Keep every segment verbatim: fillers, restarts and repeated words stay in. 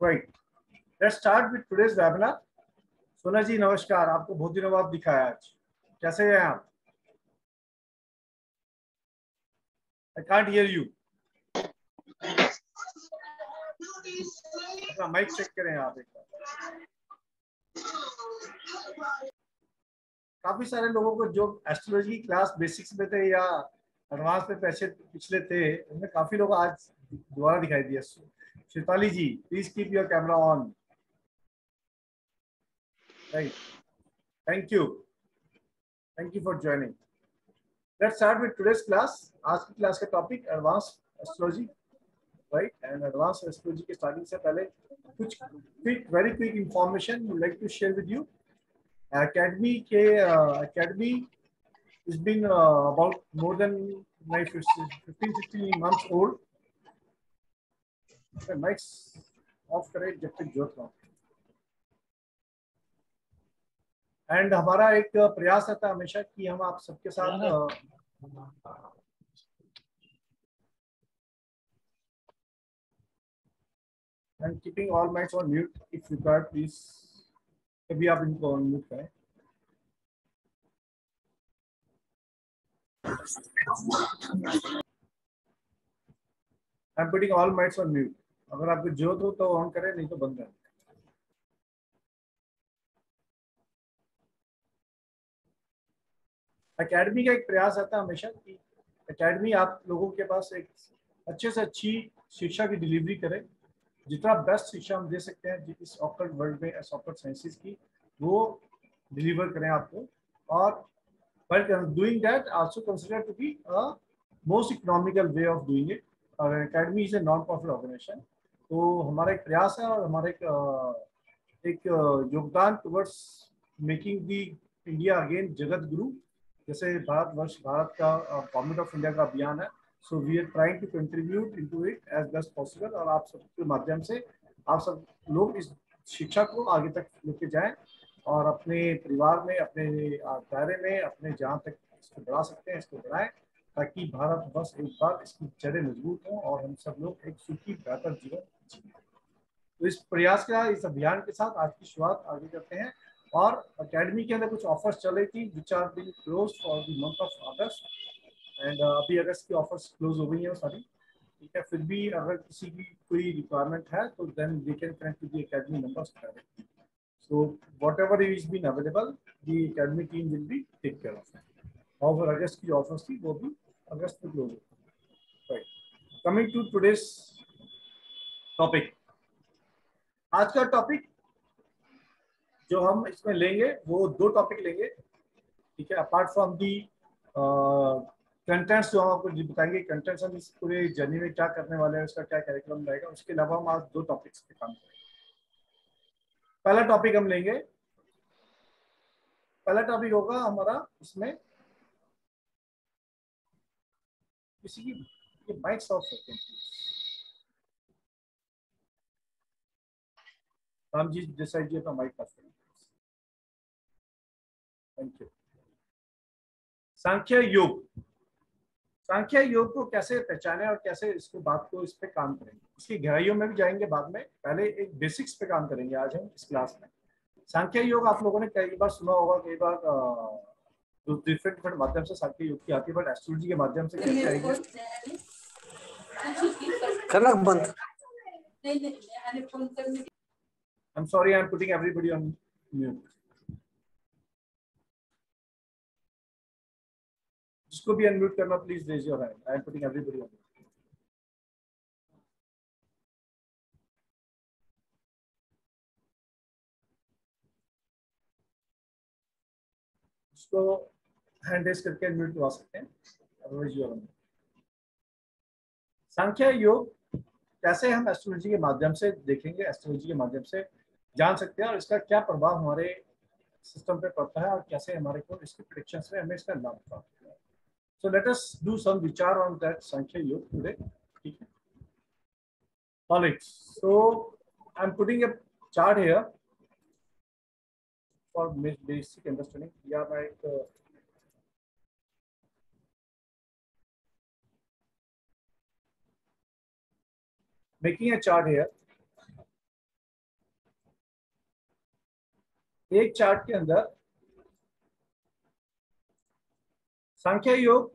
Right. Let's start with today's webinar. सोना जी नमस्कार, आपको बहुत दिनों बाद दिखाया आज, कैसे हैं आप? I can't hear you. अपना माइक चेक करें आप एक बार। काफी सारे लोगों को जो एस्ट्रोलॉजी की क्लास बेसिक्स में थे या एडवांस में पैसे पिछले थे, उनमें काफी लोग आज दोबारा दिखाई दिया। Shitali ji, please keep your camera on. Right. Thank you. Thank you for joining. Let's start with today's class. आज की क्लास का topic advance astrology, right? And advance astrology के स्टार्टिंग से पहले कुछ quick, very quick information would like to share with you. Academy के academy is been about more than like fifteen sixteen months old. Mics off करें जब तक जोत रहा हूँ। एंड हमारा एक प्रयास रहता है हमेशा कि हम आप सबके साथ and keeping all mics on mute if required, please कभी आप इनको ऑन म्यूट करें। I am putting all mics on mute. अगर आपको जरूरत हो तो ऑन करें, नहीं तो बंद करें। एकेडमी का एक प्रयास रहता है हमेशा कि एकेडमी आप लोगों के पास एक अच्छे से अच्छी शिक्षा की डिलीवरी करे। जितना बेस्ट शिक्षा हम दे सकते हैं इस ऑकल्ट वर्ल्ड में, इस ऑकल्ट साइंसेस की, वो डिलीवर करें आपको। और but doing that also consider to be a most economical way of doing it. और academy is a non profit organization, तो हमारा एक प्रयास है और हमारा एक एक योगदान towards making the India again जगत गुरु। जैसे भारतवर्ष, भारत का गवर्नमेंट ऑफ इंडिया का अभियान है, so we are trying to contribute into it as best possible. और आप सबके माध्यम से आप सब लोग इस शिक्षा को आगे तक लेके जाएं और अपने परिवार में, अपने दायरे में, अपने जहाँ तक इसको बढ़ा सकते हैं इसको बढ़ाएं, ताकि भारत वर्ष एक बार इसकी जड़ें मजबूत हों और हम सब लोग एक सुखी बेहतर जीवन जिए। तो इस प्रयास का, इस अभियान के साथ आज की शुरुआत आगे करते हैं। और एकेडमी के अंदर कुछ ऑफर्स चले थी which are being close for the month of August, and अभी अगस्त की ऑफर्स क्लोज हो गई हैं सारी, ठीक है? फिर भी अगर किसी की कोई रिक्वायरमेंट है तो then we can connect with the academy numbers directly. So whatever is been available the academy team will be take care of. और अगस्त की ऑफर्स थी वो भी अगस्त में क्लोज हो। Right, coming to today's topic. आज का टॉपिक जो हम इसमें लेंगे वो दो टॉपिक लेंगे, ठीक है? अपार्ट फ्रॉम दी कंटेंट्स जो हम आपको बताएंगे, कंटेंट्स हम इस पूरे जर्नी में क्या करने वाले हैं, उसका क्या कैरिकुलम रहेगा, उसके अलावा हम आज दो टॉपिक्स पे काम करेंगे। पहला टॉपिक हम लेंगे, पहला टॉपिक होगा हमारा इसमें किसी की माइक्स ऑफ है। राम जी डिसाइड किया तो माइक ऑफ। Thank you. सांख्य योग, सांख्य योग को कैसे पहचाने और कैसे इसको बात को इस पे काम करेंगे, इसकी गहराइयों में भी जाएंगे बाद में। पहले एक बेसिक्स पे काम करेंगे आज हम इस क्लास में। सांख्य योग आप लोगों ने कई बार सुना होगा, कई बार तो डिफरेंट डिफरेंट माध्यम से सांख्य योग की आती है, बट एस्ट्रोलॉजी के माध्यम से कैसे करेंगे। I'm sorry, I'm putting everybody on mute. जिसको भी unmute करना, please raise your hand. I'm putting everybody on mute. जिसको hand raise करके unmute करवा सकते हैं, otherwise you are on mute. संख्या योग कैसे हम एस्ट्रोलॉजी के माध्यम से देखेंगे, एस्ट्रोलॉजी के माध्यम से जान सकते हैं और इसका क्या प्रभाव हमारे सिस्टम पे पड़ता है और कैसे हमारे को इसके प्रेडिक्शंस में हमें इसका लाभ प्राप्त होता है। So let us do some विचार ऑन दैट संख्या योग टुडे, ठीक है? College, so I am putting a chart here for basic understanding. या मैं एक मेकिंग अ चार्ट हियर एक चार्ट के अंदर संख्या योग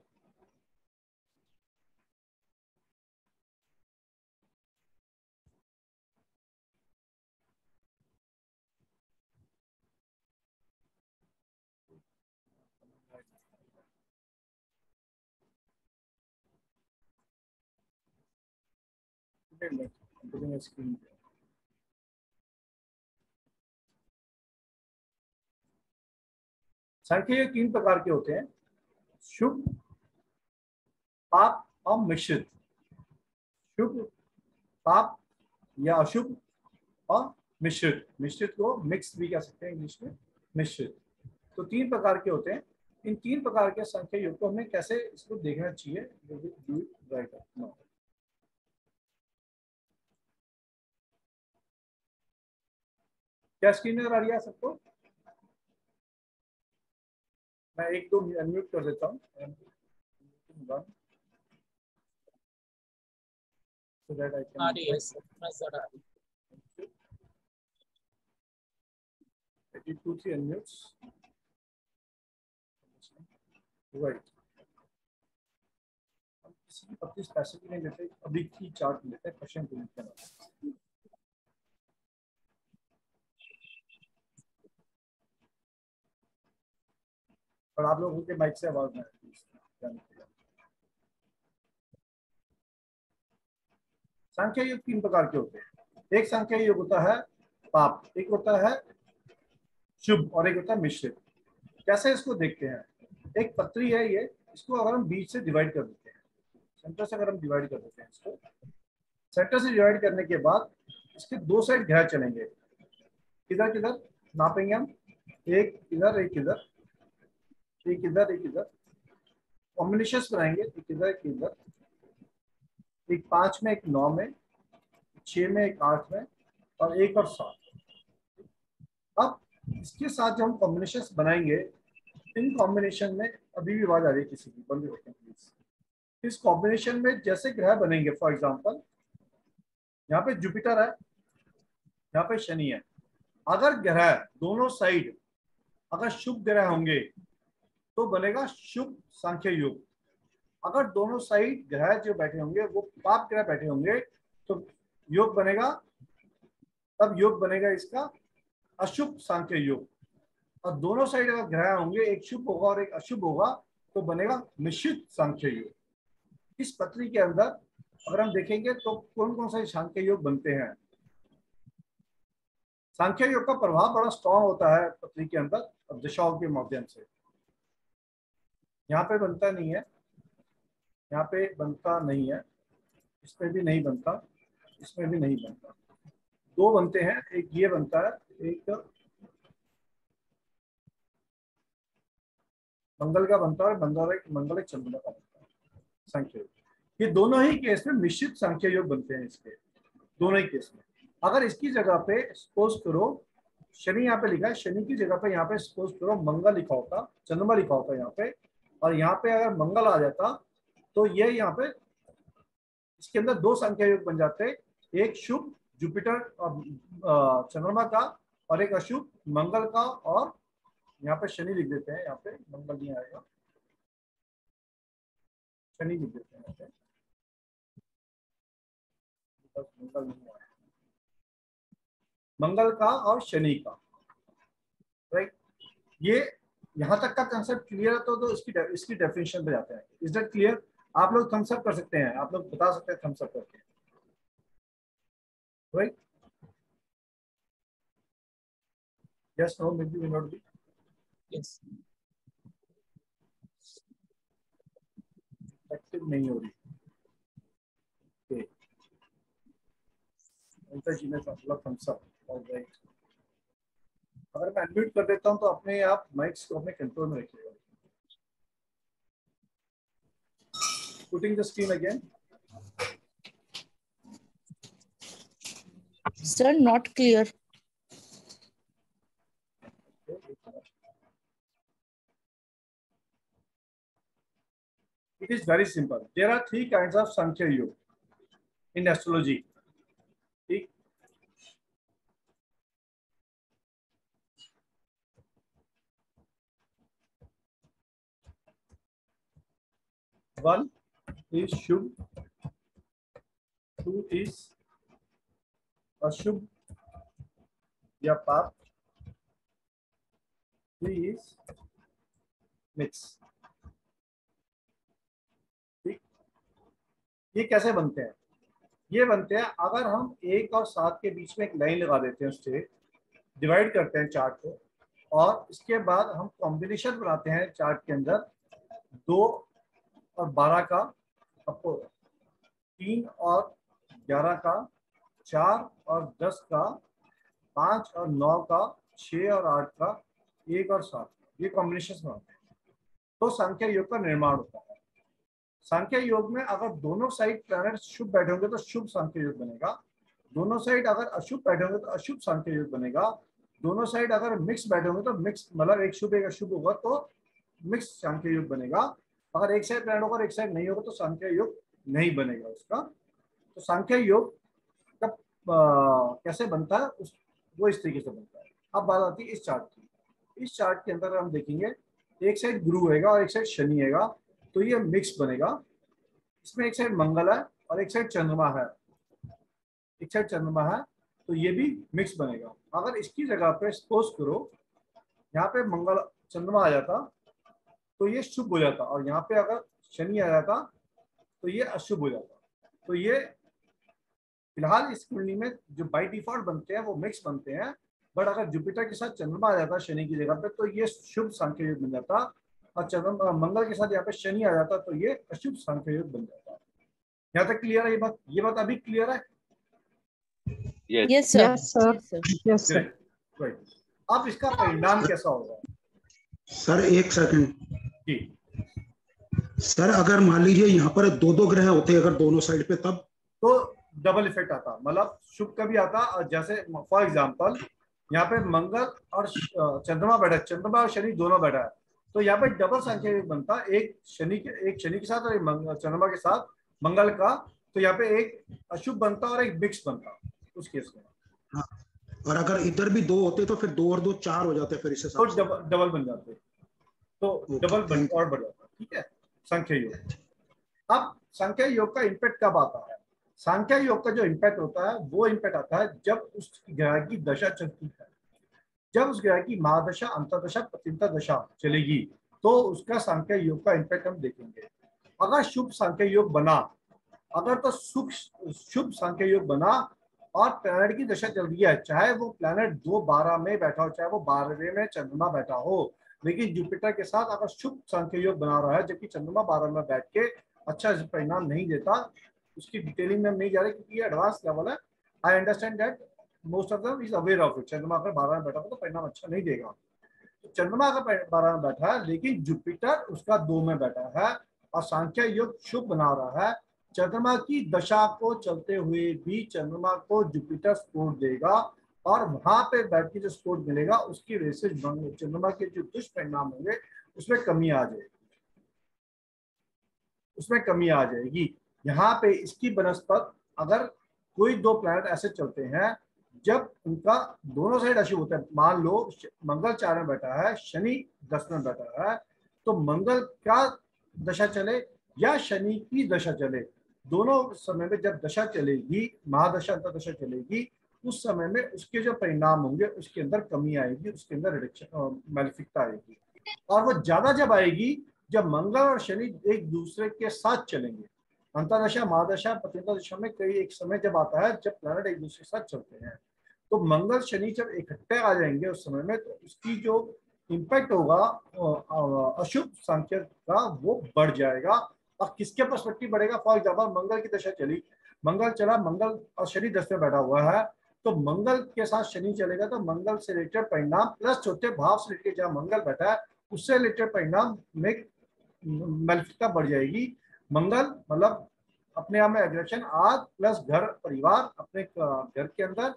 स्क्रीन पे संख्या योग तीन प्रकार के होते हैं, शुभ, पाप और मिश्रित। शुभ, पाप या अशुभ और मिश्रित, मिश्रित को मिक्स भी कह सकते हैं इंग्लिश में, मिश्रित। तो तीन प्रकार के होते हैं। इन तीन प्रकार के संख्या योग को हमें कैसे इसको देखना चाहिए, राइट नाउ क्या स्क्रीन नजर आ रही है सबको? मैं एक दो अनम्यूट कर देता हूँ। अपनी स्पेसिफिक नहीं लेते, अभी की चार्ट लेते हैं क्वेश्चन को लेकर। और आप लोगों के माइक से आवाज ना आए। संख्या योग तीन प्रकार के होते हैं। एक संख्या योग होता है पाप, एक होता है शुभ और एक होता है मिश्रित। कैसे इसको देखते हैं? एक पत्री है ये, इसको अगर हम बीच से डिवाइड कर देते हैं, सेंटर से अगर हम डिवाइड कर देते हैं इसको, सेंटर से डिवाइड करने के बाद इसके दो साइड घेरा चलेंगे, किधर किधर नापेंगे हम, एक इधर एक इधर, एक इधर एक इधर, कॉम्बिनेशन बनाएंगे, एक इधर एक इधर, एक पांच में, एक नौ में, छह में, एक आठ में और एक और सात। अब इसके साथ जो हम कॉम्बिनेशन बनाएंगे, इन कॉम्बिनेशन में अभी भी आवाज आ रही है किसी की, बंद होते हैं प्लीज। इस कॉम्बिनेशन में जैसे ग्रह बनेंगे, फॉर एग्जाम्पल यहाँ पे जुपिटर है, यहाँ पे शनि है। अगर ग्रह दोनों साइड अगर शुभ ग्रह होंगे तो बनेगा शुभ संख्या योग। अगर दोनों साइड ग्रह जो बैठे होंगे वो पाप ग्रह बैठे होंगे तो योग बनेगा, तब योग बनेगा इसका अशुभ संख्या योग। और दोनों साइड अगर ग्रह होंगे, एक शुभ होगा और एक अशुभ होगा, तो बनेगा मिश्रित संख्या योग। इस पत्री के अंदर अगर हम देखेंगे तो कौन कौन सा संख्या योग बनते हैं। संख्या योग का प्रभाव बड़ा स्ट्रॉन्ग होता है पत्री के अंदर, अब दशाओं के माध्यम से। यहाँ पे बनता नहीं है, यहाँ पे बनता नहीं है, इसमें भी नहीं बनता, इसमें भी नहीं बनता। दो बनते हैं, एक ये बनता है, एक मंगल का बनता है, मंगल एक मंगल एक चंद्रमा का बनता है संख्या योग। ये दोनों ही केस में मिश्रित संख्या योग बनते हैं इसके, दोनों ही केस में। अगर इसकी जगह पे सपोज करो शनि यहाँ पे लिखा है, शनि की जगह पे यहाँ पे सपोज करो मंगल लिखा होता, चंद्रमा लिखा होता यहाँ पे, और यहाँ पे अगर मंगल आ जाता तो ये यहाँ पे इसके अंदर दो संख्या योग बन जाते, एक शुभ जुपिटर और चंद्रमा का और एक अशुभ मंगल का। और यहाँ पे शनि लिख देते हैं, यहाँ पे मंगल नहीं आएगा, शनि लिख देते हैं यहाँ पे, मंगल नहीं आएगा, मंगल का और शनि का, राइट। ये यहाँ तक का कंसेप्ट क्लियर है तो, तो इसकी इसकी डेफिनेशन पे जाते हैं। Is that clear? आप लोग थम्स अप कर सकते हैं, आप लोग बता सकते हैं थम्स अप करके, right? Yes, no, maybe, may not be, yes. Active नहीं हो रही। ओके, अंतर जी ने थम्स अप, ऑलराइट। अगर मैं अनम्यूट कर देता हूं तो अपने आप माइक्स को अपने कंट्रोल में रखिएगा। Putting the screen again. Sir, not clear. It is very simple. There are three kinds of संख्या योग in astrology. One is Shubh, two is Ashubh या पाप, three is mix. ठीक, ये कैसे बनते हैं? ये बनते हैं अगर हम एक और सात के बीच में एक लाइन लगा देते हैं, उससे डिवाइड करते हैं चार्ट को, और इसके बाद हम कॉम्बिनेशन बनाते हैं चार्ट के अंदर दो और बारह का, अपोज तीन और ग्यारह का, चार और दस का, पाँच और नौ का, छः और आठ का, एक और सात का, ये कॉम्बिनेशन बनाते हैं तो संख्या योग का निर्माण होता है। संख्या योग में अगर दोनों साइड प्लैनेट शुभ बैठे होंगे तो शुभ संख्या योग बनेगा, दोनों साइड अगर अशुभ बैठे होंगे तो अशुभ संख्या योग बनेगा, दोनों साइड अगर मिक्स बैठे होंगे तो मिक्स, मतलब एक शुभ एक अशुभ होगा तो मिक्स संख्या योग बनेगा। अगर एक साइड प्लैनेट होगा और एक साइड नहीं होगा तो संख्या योग नहीं बनेगा उसका। तो संख्या योग कब कैसे बनता है उस वो इस तरीके से बनता है। अब बात आती है इस चार्ट की। इस चार्ट के अंदर हम देखेंगे एक साइड गुरु हैगा और एक साइड शनि हैगा, तो ये मिक्स बनेगा। इसमें एक साइड मंगल है और एक साइड चंद्रमा है, एक साइड चंद्रमा है तो ये भी मिक्स बनेगा। अगर इसकी जगह पे सपोज करो यहाँ पे मंगल चंद्रमा आ जाता तो ये शुभ हो जाता, और यहाँ पे अगर शनि आ जाता तो ये अशुभ हो जाता। तो ये फिलहाल इस कुंडली में जो बाई डिफॉल्ट बनते हैं वो मिक्स बनते हैं, बट अगर जुपिटर के साथ चंद्रमा आ जाता शनि की जगह पे तो ये शुभ संख्या योग बन जाता, और चंद्रमा मंगल के साथ यहाँ पे शनि आ जाता तो ये अशुभ संख्या योग बन जाता। यहाँ तक क्लियर है ये बात? ये बात अभी क्लियर है? Yes sir, yes sir. Right, अब इसका परिणाम कैसा होगा सर? एक सेकंड जी सर, अगर मान लीजिए यहाँ पर दो दो ग्रह होते अगर दोनों साइड पे, तब तो डबल इफेक्ट आता, मतलब शुभ का भी आता। और जैसे फॉर एग्जांपल यहाँ पे मंगल और चंद्रमा बैठा, चंद्रमा और शनि दोनों बैठा है तो यहाँ पे डबल संख्या योग बनता, एक शनि के एक शनि के साथ और एक चंद्रमा के साथ मंगल का, तो यहाँ पे एक अशुभ बनता और एक मिक्स बनता उस केस में। हाँ, और अगर इधर भी दो होते तो फिर दो और दो चार हो जाते, फिर इससे तो डबल डबल बन जाते, तो डबल बन और बढ़ जाता। ठीक है, संख्या योग। अब संख्या योग का इम्पैक्ट कब आता है? संख्या योग का जो इम्पैक्ट होता है वो इम्पैक्ट आता है जब उस ग्रह की दशा चलती है। जब उस ग्रह की महादशा, अंतर्दशा, प्रतिंतर दशा चलेगी तो उसका संख्या योग का इम्पैक्ट हम देखेंगे। अगर शुभ संख्या योग बना, अगर तो सुख शुभ संख्या योग बना और प्लैनेट की दशा चल रही है, चाहे वो प्लैनेट दो बारह में बैठा हो, चाहे वो बारहवें में चंद्रमा बैठा हो, लेकिन जुपिटर के साथ अगर शुभ संख्या योग बना रहा है जबकि चंद्रमा बारह में बैठ के अच्छा परिणाम नहीं देता, उसकी डिटेलिंग में हम नहीं जा रहे क्योंकि ये एडवांस लेवल है। I understand that most of them is aware of it. चंद्रमा अगर बारह में बैठा हो तो परिणाम अच्छा नहीं देगा। तो चंद्रमा अगर बारह में बैठा है लेकिन जुपिटर उसका दो में बैठा है और संख्या योग शुभ बना रहा है, चंद्रमा की दशा को चलते हुए भी चंद्रमा को जुपिटर सपोर्ट देगा और वहां पे बैठ के जो सपोर्ट मिलेगा उसकी वजह से चंद्रमा के जो दुष्परिणाम होंगे उसमें कमी आ जाएगी, उसमें कमी आ जाएगी। यहाँ पे इसकी बनस्पत अगर कोई दो प्लैनेट ऐसे चलते हैं जब उनका दोनों साइड अशुभ होता है, मान लो मंगल चार में बैठा है, शनि दस में बैठा है, तो मंगल का दशा चले या शनि की दशा चले, दोनों समय में जब दशा चलेगी, महादशा अंतर्दशा चलेगी, उस समय में उसके जो परिणाम होंगे उसके अंदर कमी आएगी, उसके अंदर रिडक्शन मैलिफिकता आएगी। और वो ज्यादा जब आएगी जब मंगल और शनि एक दूसरे के साथ चलेंगे। अंतर्दशा, महादशा, प्रतिंतर दशा में कई एक समय जब आता है जब प्लैनेट एक दूसरे के साथ चलते हैं, तो मंगल शनि जब इकट्ठे आ जाएंगे उस समय में तो उसकी जो इम्पैक्ट होगा अशुभ संख्या का वो बढ़ जाएगा। और किसके पर्सपेक्टिव बढ़ेगा? फॉर एग्जाम्पल मंगल की दशा चली, मंगल चला, मंगल और शनि दस में बैठा हुआ है तो मंगल के साथ शनि चलेगा तो मंगल से रिलेटेड परिणाम प्लस चौथे भाव से रिलेटेड जहाँ मंगल बैठा है उससे रिलेटेड परिणाम में मैलिफिकता बढ़ जाएगी। मंगल मतलब अपने आप में एग्रेशन, आग प्लस घर परिवार, अपने घर के अंदर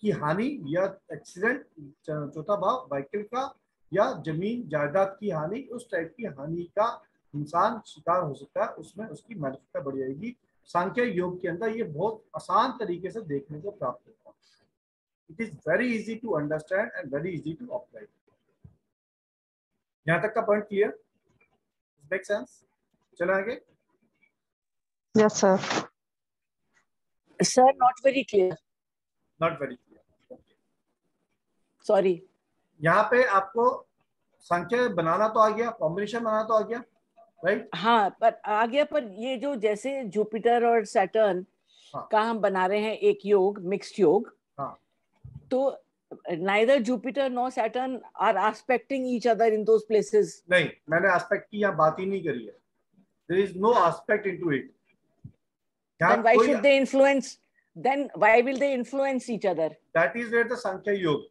की हानि या एक्सीडेंट, चौथा भाव व्हीकल का या जमीन जायदाद की हानि, उस टाइप की हानि का इंसान शिकार हो सकता है, उसमें उसकी मैलिफिकता बढ़ जाएगी। सांख्य योग के अंदर ये बहुत आसान तरीके से देखने को प्राप्त होता है। It is very easy to understand and very easy to apply. यहाँ तक का पॉइंट क्लियर? Make sense? चलो आगे। Yes sir. Sir not very clear, not very clear, sorry. यहाँ पे आपको संख्या बनाना तो आ गया, कॉम्बिनेशन बनाना तो आ गया, राइट? हाँ, पर आ गया, पर ये जो जैसे जुपिटर और सैटर्न हाँ. का हम बना रहे हैं एक योग, मिक्स्ड योग, हाँ. तो neither Jupiter nor Saturn are aspecting each other in those places. नहीं, मैंने aspect की यहाँ बात ही नहीं करी है. There is no aspect into it. Then why should they influence? Then why will they influence each other? That is where the संख्या योग,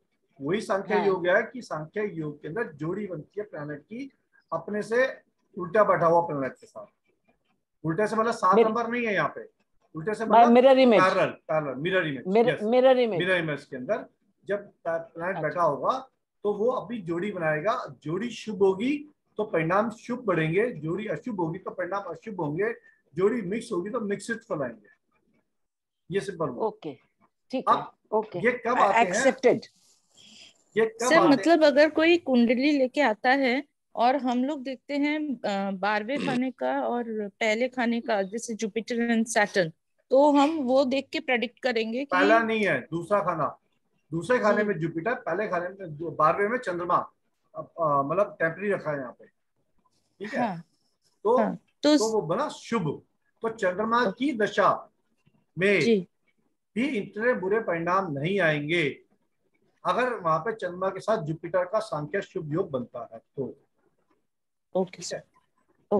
वही संख्या योग है कि संख्या योग के अंदर जोड़ी बनती है प्लैनेट की अपने से उल्टा बैठा हुआ प्लैनेट के साथ. उल्टे से मतलब सात नंबर नहीं है यहाँ पे. उल्टे से मतलब mirror image, parallel mirror image, mirror image, mirror image के अंदर जब प्लैनेट बैठा होगा तो वो अपनी जोड़ी बनाएगा. जोड़ी शुभ होगी तो परिणाम शुभ बढ़ेंगे, जोड़ी अशुभ होगी तो परिणाम अशुभ होंगे, जोड़ी मिक्स होगी तो मिक्सिड फल आएंगे. ये सिंपल बात. ओके ठीक है, ओके. ये कब आते हैं? एक्सेप्टेड. ये कब आते हैं? मतलब अगर कोई कुंडली लेके आता है और हम लोग देखते हैं बारहवें खाने का और पहले खाने का, जैसे जुपिटर एंड सैटर्न, तो हम वो देख के प्रेडिक्ट करेंगे कि पहला नहीं है, दूसरा खाना, दूसरे खाने में जुपिटर, पहले खाने में बारहवें में चंद्रमा, मतलब टेम्पररी रखा है यहाँ पे, ठीक है? हाँ, तो, हाँ, तो तो वो बना शुभ. तो चंद्रमा की दशा में भी इतने बुरे परिणाम नहीं आएंगे अगर वहां पे चंद्रमा के साथ जुपिटर का संख्या शुभ योग बनता है तो. Okay sir.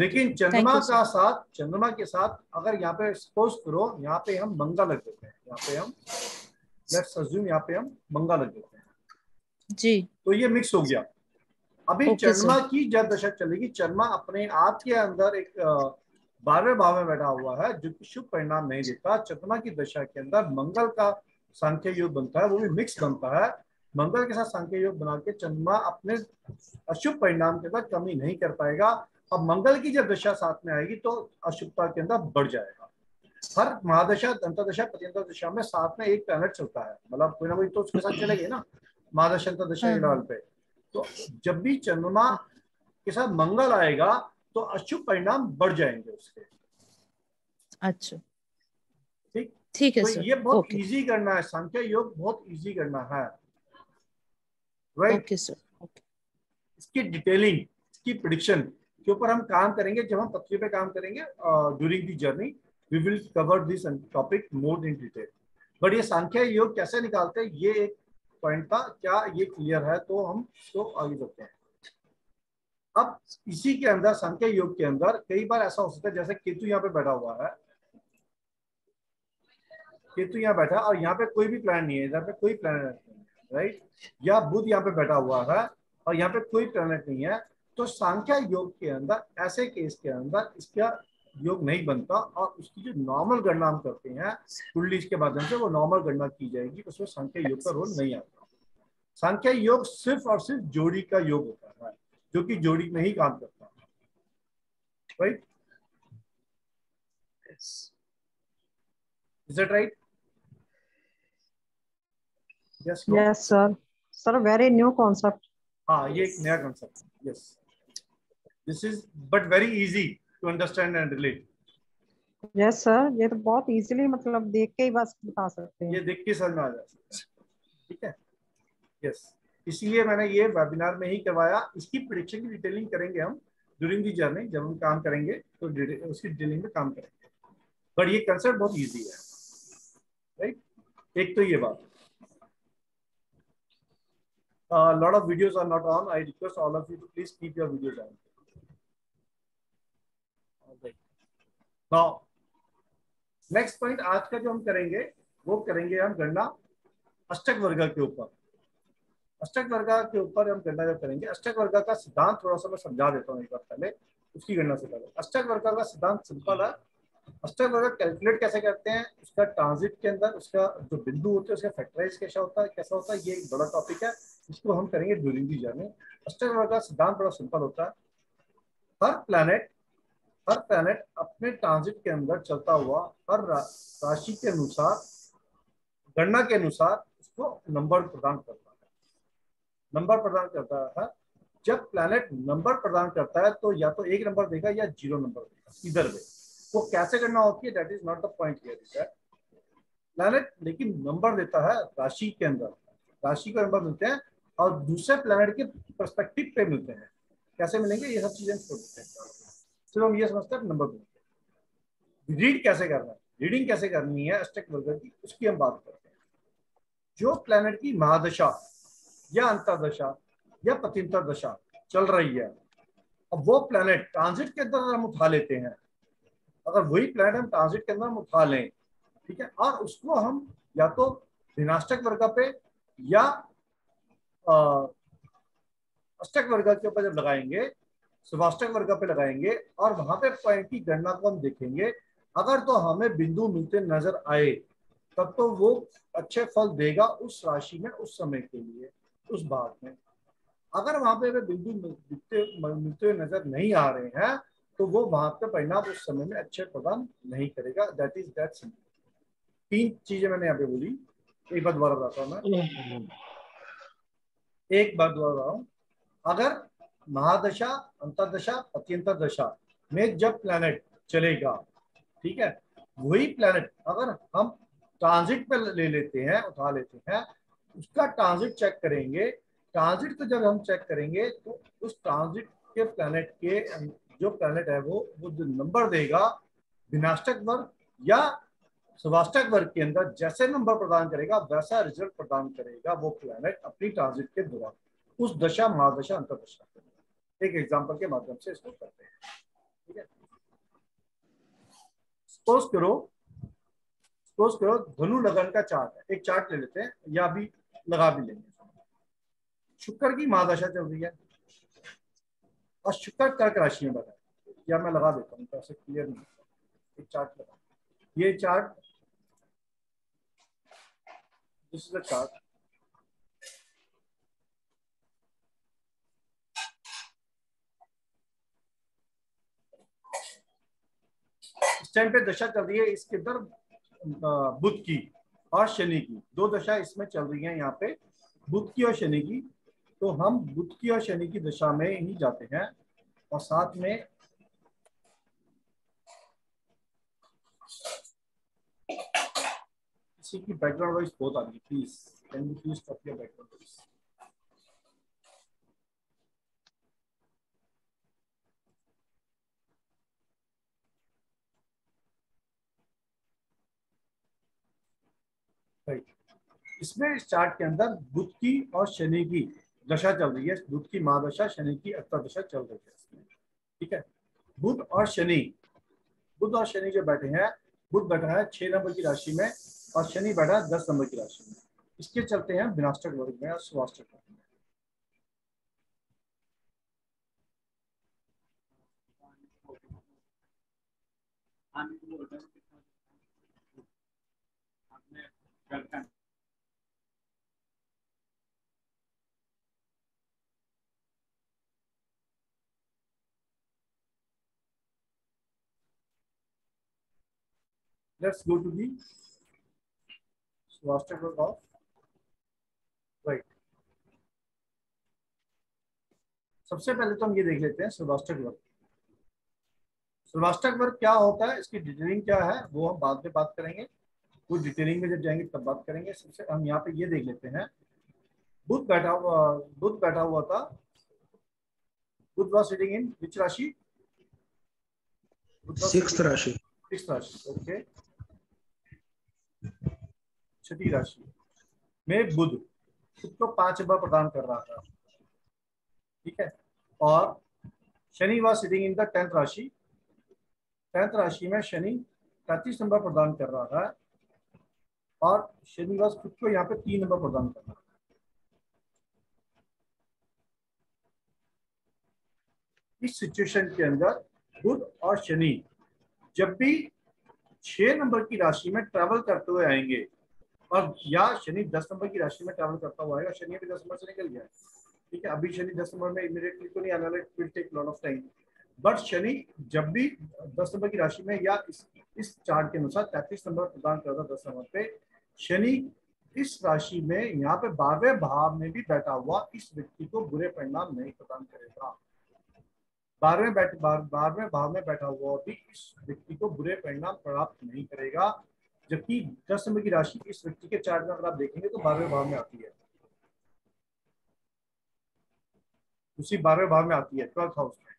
लेकिन चंद्रमा का साथ, चंद्रमा के साथ अगर यहाँ पे सपोज करो, यहाँ पे हम मंगा लग देते हैं, यहाँ पे हम लेट्स अज्यूम यहाँ पे हम मंगा लग देते हैं जी, तो ये मिक्स हो गया. अभी okay, चंद्रमा की जब दशा चलेगी, चंद्रमा अपने आप के अंदर एक बारहवें भाव में बैठा हुआ है जो कि शुभ परिणाम नहीं देता. चंद्रमा की दशा के अंदर मंगल का संख्या योग बनता है, वो भी मिक्स बनता है. मंगल के साथ संख्या योग बना के चंद्रमा अपने अशुभ परिणाम के अंदर कमी नहीं कर पाएगा. अब मंगल की जब दशा साथ में आएगी तो अशुभता के अंदर बढ़ जाएगा. हर महादशा, अंतर्दशा, प्रत्यंतर्दशा में साथ में एक प्लैनेट चलता है, मतलब कोई ना कोई तो उसके साथ चलेगी ना, महादशा अंतर्दशा के लेवल पे. तो जब भी चंद्रमा के साथ मंगल आएगा तो अशुभ परिणाम बढ़ जाएंगे उसके. अच्छा, ठीक ठीक है सर. ये बहुत इजी करना है, संख्या योग बहुत इजी करना है, राइट? Okay sir. इसकी डिटेलिंग, इसकी प्रेडिक्शन के ऊपर हम काम करेंगे जब हम पृथ्वी पे काम करेंगे during the journey. We will cover this topic more in detail. But ये संख्या योग कैसे निकालते हैं, ये एक पॉइंट था. क्या ये क्लियर है? तो हम इसको आगे बढ़ते हैं. अब इसी के अंदर संख्या योग के अंदर कई बार ऐसा हो सकता है, जैसे केतु यहाँ पे बैठा हुआ है, केतु यहाँ बैठा और यहाँ पे कोई भी प्लैनेट नहीं है, यहाँ पे कोई प्लैनेट नहीं है, राइट? या बुध यहाँ पे बैठा हुआ है और यहाँ पे कोई प्लैनेट नहीं है. तो संख्या योग के अंदर ऐसे केस के अंदर इसका योग नहीं बनता और उसकी जो नॉर्मल गणना हम करते हैं कुंडली के माध्यम से, वो नॉर्मल गणना की जाएगी, उसमें संख्या योग का रोल नहीं आता. संख्या योग सिर्फ और सिर्फ जोड़ी का योग होता है, जो कि जोड़ी में ही काम करता है, right? Is that right? Yes yes sir. Sir very new concept. हाँ, ये एक नया concept. Yes, this is but very easy to understand and relate. Yes sir, ये तो बहुत easily मतलब देख के ही बस बता सकते हैं, ये देख के समझ में आ जाता है, ठीक है? Yes, इसलिए मैंने ये वेबिनार में ही करवाया. इसकी प्रेडिक्शन की डिटेलिंग करेंगे हम ड्यूरिंग दी जर्नी, जब हम काम करेंगे तो उसकी डिटेलिंग में काम करेंगे. बट ये कंसेप्ट बहुत इजी है, राइट? एक तो ये बात. Lot of videos are not on. I request all of you to please keep your videos on. Next point आज का जो हम करेंगे वो करेंगे हम गणना अष्टक वर्गा के ऊपर. अष्टक वर्गा के ऊपर हम गणना जब करेंगे, अष्टक वर्गा का सिद्धांत थोड़ा सा मैं समझा देता हूँ एक बार पहले, उसकी गणना से पहले. अष्टक वर्गा का सिद्धांत सिंपल है. अष्टक वर्गा कैलकुलेट कैसे करते हैं, उसका ट्रांजिट के अंदर उसका जो बिंदु होते हैं उसका फैक्टराइज कैसा होता है, कैसा होता है, ये एक बड़ा टॉपिक है, इसको हम करेंगे ड्यूरिंग दी जर्नी. अष्टक वर्ग का सिद्धांत बड़ा सिंपल होता है. हर प्लैनेट हर प्लैनेट अपने ट्रांजिट के अंदर चलता हुआ हर राशि के अनुसार, गणना के अनुसार उसको नंबर प्रदान करता है, नंबर प्रदान करता है. जब प्लैनेट नंबर प्रदान करता है तो या तो एक नंबर देगा या जीरो नंबर देगा, इधर वे वो तो कैसे करना होती है, that is not the point here. Planet लेकिन नंबर देता है राशि के अंदर, राशि का नंबर मिलते हैं और दूसरे प्लैनेट के पर्सपेक्टिव पे मिलते हैं, कैसे मिलेंगे ये सब चीजें छोड़ देते हैं, सिर्फ हम ये समझते हैं नंबर मिलते हैं। रीड कैसे करना है, रीडिंग कैसे करनी है एस्टेक वर्गर की, उसकी हम बात करते हैं। जो प्लैनेट की महादशा या अंतरदशा या पतिंतर दशा चल रही है, अब वो प्लैनेट ट्रांजिट के अंदर हम उठा लेते हैं, अगर वही प्लैनेट हम ट्रांजिट के अंदर हम उठा लें, ठीक है, और उसको हम या तो ऋणाष्टक वर्ग पे या अष्टक वर्ग के ऊपर जब लगाएंगे, सुभाष्टक वर्ग पे लगाएंगे और वहां पे पॉइंट की गणना को हम देखेंगे, अगर तो हमें बिंदु मिलते नजर आए तब तो वो अच्छे फल देगा उस राशि में उस समय के लिए उस बात में। अगर वहां पे बिंदु मिलते मिलते नजर नहीं आ रहे हैं तो वो वहां पे परिणाम उस समय में अच्छे प्रदान नहीं करेगा, दैट इज दैट सिंपल। तीन चीजें मैंने यहाँ पे बोली, एक बार दोबारा बताता हूँ मैं, एक बार दोबारा बताता हूँ। अगर महादशा अंतरदशा पत्यंतर दशा में जब प्लैनेट चलेगा, ठीक है, वही प्लैनेट अगर हम ट्रांजिट पे ले लेते हैं, उठा लेते हैं, उसका ट्रांजिट चेक करेंगे। ट्रांजिट को जब हम चेक करेंगे तो उस ट्रांजिट के प्लैनेट के जो प्लैनेट है वो वो जो नंबर देगा विनाष्टक वर्ग या सुभाष्टक वर्ग के अंदर जैसे नंबर प्रदान करेगा वैसा रिजल्ट प्रदान करेगा वो प्लैनेट अपनी ट्रांजिट के दौरान, उस दशा महादशा अंतरदशा। एक एग्जाम्पल के माध्यम से इसको करते हैं, ठीक है। सपोज करो सपोज करो धनु लगन का चार्ट है, एक चार्ट ले लेते हैं या भी लगा भी लेंगे। शुक्र की महादशा चल रही है और शुक्र कर्क राशि में बैठा है, या मैं लगा देता हूँ ऐसे क्लियर नहीं होता, एक चार्ट लगा, ये chart this is the chart, इस टाइम पे दशा चल रही है इसके अंदर बुध की और शनि की, दो दशा इसमें चल रही है यहाँ पे बुध की और शनि की। तो हम बुध की और शनि की दशा में ही जाते हैं और साथ में किसी की बैकग्राउंड वॉइस बहुत आ रही है, please can you please stop your background voice. Right, इसमें इस चार्ट के अंदर बुध की और शनि की दशा चल रही है, बुध की महादशा शनि की अष्टादशा चल रही है इसमें, ठीक है। बुध और शनि बुध और शनि जो बैठे हैं, बुध बैठा है छह नंबर की राशि में और शनि बैठा है दस नंबर की राशि में। इसके चलते हैं विनाष्टक वर्ग में और सुवाष्टक वर्ग में। Let's go to the swastika work of right। सबसे पहले तो हम ये देख लेते हैं स्वास्तिक वर्ग। स्वास्तिक वर्ग क्या होता है, इसकी डिटेलिंग क्या है वो हम बाद में बात करेंगे, वो डिटेलिंग में जब जाएंगे तब बात करेंगे। सबसे हम यहाँ पे ये देख लेते हैं, बुध बैठा हुआ बुध बैठा हुआ था, बुध वाज सिटिंग इन विच राशि, सिक्स्थ राशि सिक्स्थ राशि ओके छठी राशि में बुध बुध को पांच बार प्रदान कर रहा था, ठीक है। और Shani was sitting in the tenth rashi, tenth राशि में शनि तैतीस नंबर प्रदान कर रहा था और शनि वाज खुद को यहाँ पे तीन नंबर प्रदान कर रहा था। इस सिचुएशन के अंदर बुध और शनि जब भी छह नंबर की राशि में ट्रैवल करते हुए आएंगे और या शनि दस नंबर की राशि में ट्रैवल करता हुआ आएगा, शनि भी दस नंबर से निकल गया है, ठीक है। अभी शनि दस नंबर में इमीडिएटली तो नहीं आने वाला, will take lot of time, but Shani जब भी दस नंबर की राशि में या इस, इस चार्ट के अनुसार तैतीस नंबर प्रदान करता दस नंबर पे, शनि इस राशि में यहाँ पे बारहवें भाव में भी बैठा हुआ इस व्यक्ति को बुरे परिणाम नहीं प्रदान करेगा। बारहवें बैठ बारहवें भाव में बैठा हुआ भी इस व्यक्ति को बुरे परिणाम प्राप्त नहीं करेगा। जबकि दस नंबर की राशि इस व्यक्ति के चार्ट में अगर आप देखेंगे तो बारहवें भाव में आती है, उसी बारहवें भाव में आती है ट्वेल्थ हाउस में।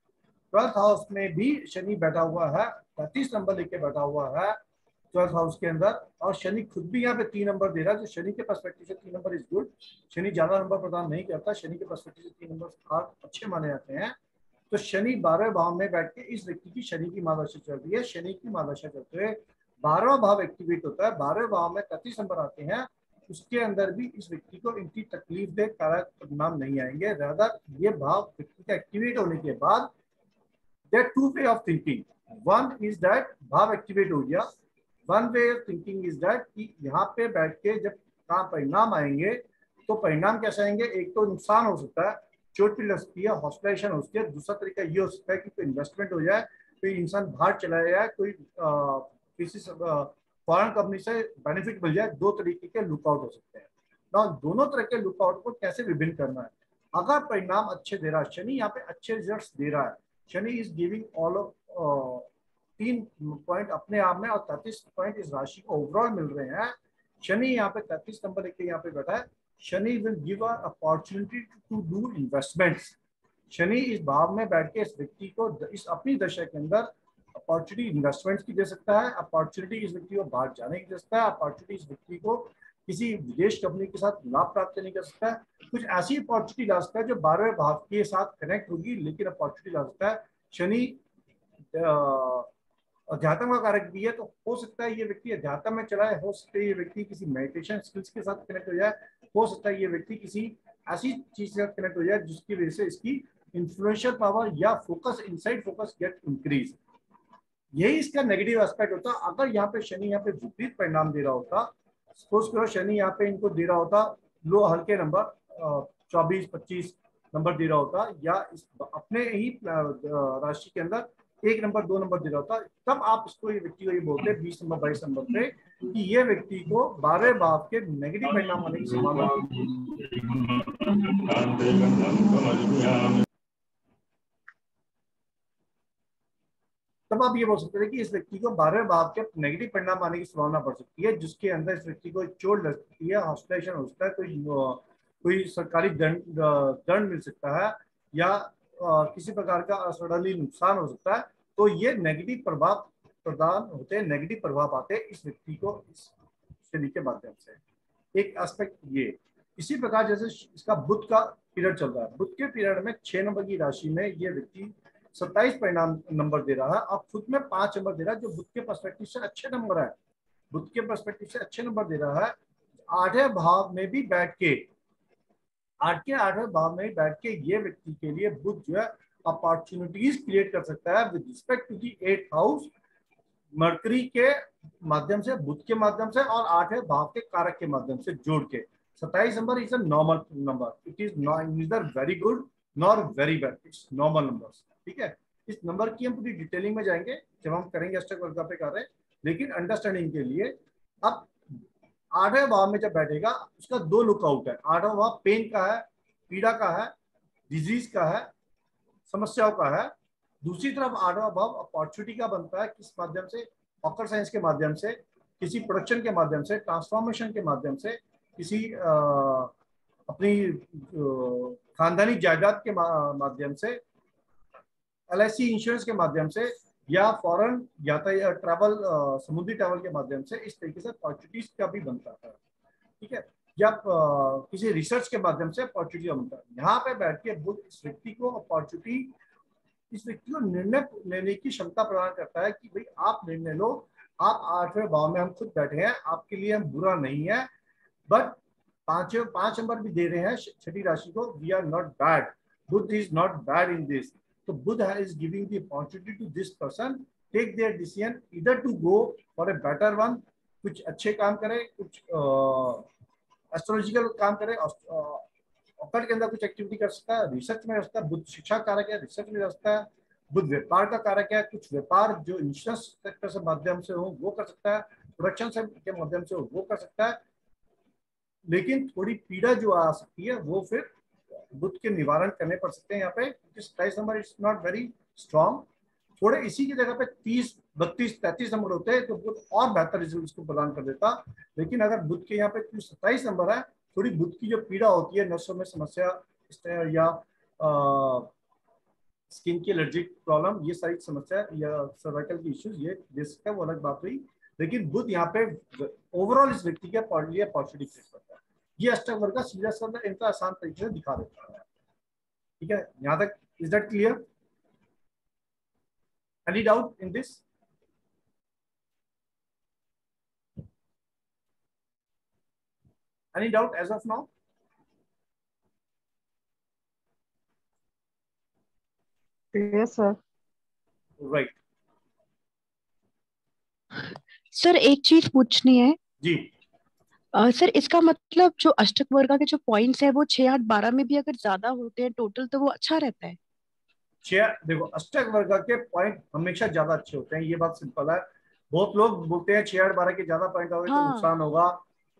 ट्वेल्थ हाउस में भी शनि बैठा हुआ है, पैंतीस नंबर लेके बैठा हुआ है ट्वेल्थ हाउस के अंदर। और शनि खुद भी यहाँ पे तीन नंबर दे रहा है, जो शनि के पर्सपेक्टिव से तीन नंबर इज गुड। शनि ज्यादा नंबर प्रदान नहीं करता, शनि के पर्सपेक्टिव से तीन नंबर खास अच्छे माने जाते हैं। तो शनि बारहवें भाव में बैठ के इस व्यक्ति की शनि की महादशा चल रही है। शनि की महादशा चलते हुए बारहवां भाव एक्टिवेट होता है, बारहवें भाव में इकतीस नंबर आते हैं। उसके अंदर भी इस व्यक्ति को इनकी तकलीफ दे कारक परिणाम नहीं आएंगे। रादर ये भाव व्यक्ति का एक्टिवेट होने के बाद there two way of thinking, one is that भाव एक्टिवेट हो गया, one way of thinking is that कि यहाँ पे बैठ के जब का परिणाम आएंगे तो परिणाम कैसे आएंगे। एक तो नुकसान हो सकता है, चोट भी लग सकती है, हॉस्पिटलाइजेशन हो सकती है। दूसरा तरीका ये हो सकता है कि कोई इन्वेस्टमेंट हो जाए, कोई इंसान बाहर चला जाए, कोई किसी फॉरेन कंपनी से बेनिफिट मिल जाए। दो तरीके के लुकआउट हो सकते हैं ना। दोनों तरह के लुकआउट को कैसे विभिन्न करना है। अगर परिणाम अच्छे दे रहा है, शनि यहाँ पे अच्छे रिजल्ट्स दे रहा है, Shani is giving all of तीन पॉइंट अपने आप में और तैतीस पॉइंट इस राशि को ओवरऑल मिल रहे हैं। शनि यहाँ पे तैतीस नंबर लेके यहाँ पे बैठा है। Shani will give a opportunity to do investments. Shani इस भाव में बैठ के इस व्यक्ति को इस अपनी दशा के अंदर अपॉर्चुनिटी इन्वेस्टमेंट्स की दे सकता है, अपॉर्चुनिटी इस व्यक्ति को बाहर जाने की दे सकता है, अपॉर्चुनिटी इस व्यक्ति को किसी विदेश कंपनी के साथ लाभ प्राप्त करने की दे सकता है। कुछ ऐसी अपॉर्चुनिटी ला सकता है जो बारहवें भाव के साथ कनेक्ट होगी, लेकिन अपॉर्चुनिटी ला सकता है। शनि अध्यात्म का कारक भी है, तो हो सकता है ये व्यक्ति अध्यात्म में चला है, हो सकता है ये व्यक्ति किसी मेडिटेशन स्किल्स के साथ कनेक्ट हो जाए, हो सकता है ये व्यक्ति किसी ऐसी चीज के साथ कनेक्ट हो जाए जिसकी वजह से इसकी इन्फ्लुएंशियल पावर या focus inside focus get increase. यही इसका नेगेटिव एस्पेक्ट होता। अगर यहाँ पे शनि यहाँ पे विपरीत परिणाम दे रहा होता, सपोज करो शनि यहाँ पे इनको दे रहा होता लो हल्के नंबर चौबीस पच्चीस नंबर दे रहा होता, या इस अपने ही राशि के अंदर एक नंबर दो नंबर दे रहा होता, तब आप इसको ये व्यक्ति को ये बोलते हैं बीस नंबर बाईस नंबर पे कि ये व्यक्ति को बारह भाव के नेगेटिव परिणाम आने की संभावना, तब आप ये बोल सकते हैं कि इस व्यक्ति को बारह भाव के नेगेटिव परिणाम आने की संभावना बढ़ सकती है, जिसके अंदर इस व्यक्ति को चोट लग सकती है, हॉस्पिटलाइजेशन हो सकता है, कोई कोई सरकारी दंड दंड मिल सकता है, या और किसी प्रकार का असली नुकसान हो सकता है। तो ये नेगेटिव प्रभाव प्रदान होते हैं, नेगेटिव प्रभाव आते हैं इस व्यक्ति को इस शनि के माध्यम से। एक एस्पेक्ट ये। इसी प्रकार जैसे इसका बुध का पीरियड चल रहा है, बुध के पीरियड में छह नंबर की राशि में ये व्यक्ति सत्ताईस परिणाम नंबर दे रहा है और खुद में पांच नंबर दे रहा है, जो बुध के पर्सपेक्टिव से अच्छे नंबर है। बुध के पर्सपेक्टिव से अच्छे नंबर दे रहा है। आठवें भाव में भी बैठ के आठ के आठवें भाव में बैठ के ये व्यक्ति के लिए बुध जो है अपॉर्चुनिटीज क्रिएट कर सकता है with respect to the eight house, Mercury के माध्यम से, बुध के माध्यम से और आठवें भाव के कारक के माध्यम से जोड़ के। सत्ताईस number is a normal number, it is neither very good nor very bad, it's normal number. ठीक है, इस नंबर की हम पूरी डिटेलिंग में जाएंगे जब हम करेंगे एस्ट्रोलॉजी पे कार्य, लेकिन अंडरस्टैंडिंग के लिए अब आठवें भाव में जब बैठेगा उसका दो लुकआउट है। आठवां भाव पेन का है, पीड़ा का है, डिजीज का है, समस्याओं का है। दूसरी तरफ आठवां भाव अपॉर्चुनिटी का बनता है, किस माध्यम से, ऑकर साइंस के माध्यम से, किसी प्रोडक्शन के माध्यम से, ट्रांसफॉर्मेशन के माध्यम से, किसी आ, अपनी खानदानी जायदाद के माध्यम से, एल आई सी इंश्योरेंस के माध्यम से, या फॉरेन यातायात ट्रैवल समुद्री ट्रैवल के माध्यम से। इस तरीके से अपॉर्चुनिटीज का भी बनता है। ठीक है, या किसी रिसर्च के माध्यम से अपॉर्चुनिटी बनता है। यहाँ पे बैठ के बुध इस व्यक्ति को अपॉर्चुनिटी, इस व्यक्ति को निर्णय लेने की क्षमता प्रदान करता है कि भाई आप निर्णय लो, आप आठवें भाव में हम खुद बैठे हैं, आपके लिए हम बुरा नहीं है, बट पांचवें पांच नंबर भी दे रहे हैं छठी राशि को, we are not bad, Budh is not bad in this. तो Budh is giving the opportunity to this person, take their decision either to go for a better one, कुछ अच्छे काम करे, कुछ एस्ट्रोलॉजिकल काम करे, ऑकर्ट के अंदर कुछ एक्टिविटी कर सकता है, रिसर्च में रह सकता है, बुध शिक्षा कारक है, रिसर्च में रह सकता है, बुध व्यापार का कारक है, कुछ व्यापार जो इंश्योरेंस सेक्टर से माध्यम से हो वो कर सकता है, प्रोडक्शन से के माध्यम से हो वो कर सकता है। लेकिन थोड़ी पीड़ा जो आ सकती है वो फिर बुद्ध के निवारण करने पड़ सकते हैं। यहाँ पे सत्ताईस number it's not very strong, थोड़े इसी की जगह पे तीस बत्तीस तैंतीस नंबर होते हैं तो बुद्ध और बेहतर रिजल्ट को प्रदान कर देता। लेकिन अगर बुद्ध के यहाँ पे सत्ताईस नंबर है, थोड़ी बुद्ध की जो पीड़ा होती है, नसों में समस्या या आ, स्किन की एलर्जिक प्रॉब्लम, ये सारी समस्या या सर्वाइकल की इश्यूज, ये जिसका वो अलग बात हुई। लेकिन बुध यहाँ पे ओवरऑल इस व्यक्ति के पॉजिटिव इफेक्ट पड़ता है। ये अष्टक वर्ग का सीधा साधा इनका आसान तरीके से दिखा देता है। ठीक है, यहाँ तक is that clear? Any doubt in this? Any doubt as of now? Yes, sir. Right. Sir एक चीज पूछनी है जी। uh, सर इसका मतलब जो अष्टक वर्गा के जो पॉइंट्स हैं वो छह आठ बारह में भी अगर ज्यादा होते हैं टोटल तो वो अच्छा रहता है। छह देखो अष्टक वर्गा के पॉइंट हमेशा ज्यादा अच्छे होते हैं, ये बात सिंपल है। बहुत लोग बोलते हैं छह आठ बारह के ज्यादा पॉइंट होंगे तो नुकसान होगा,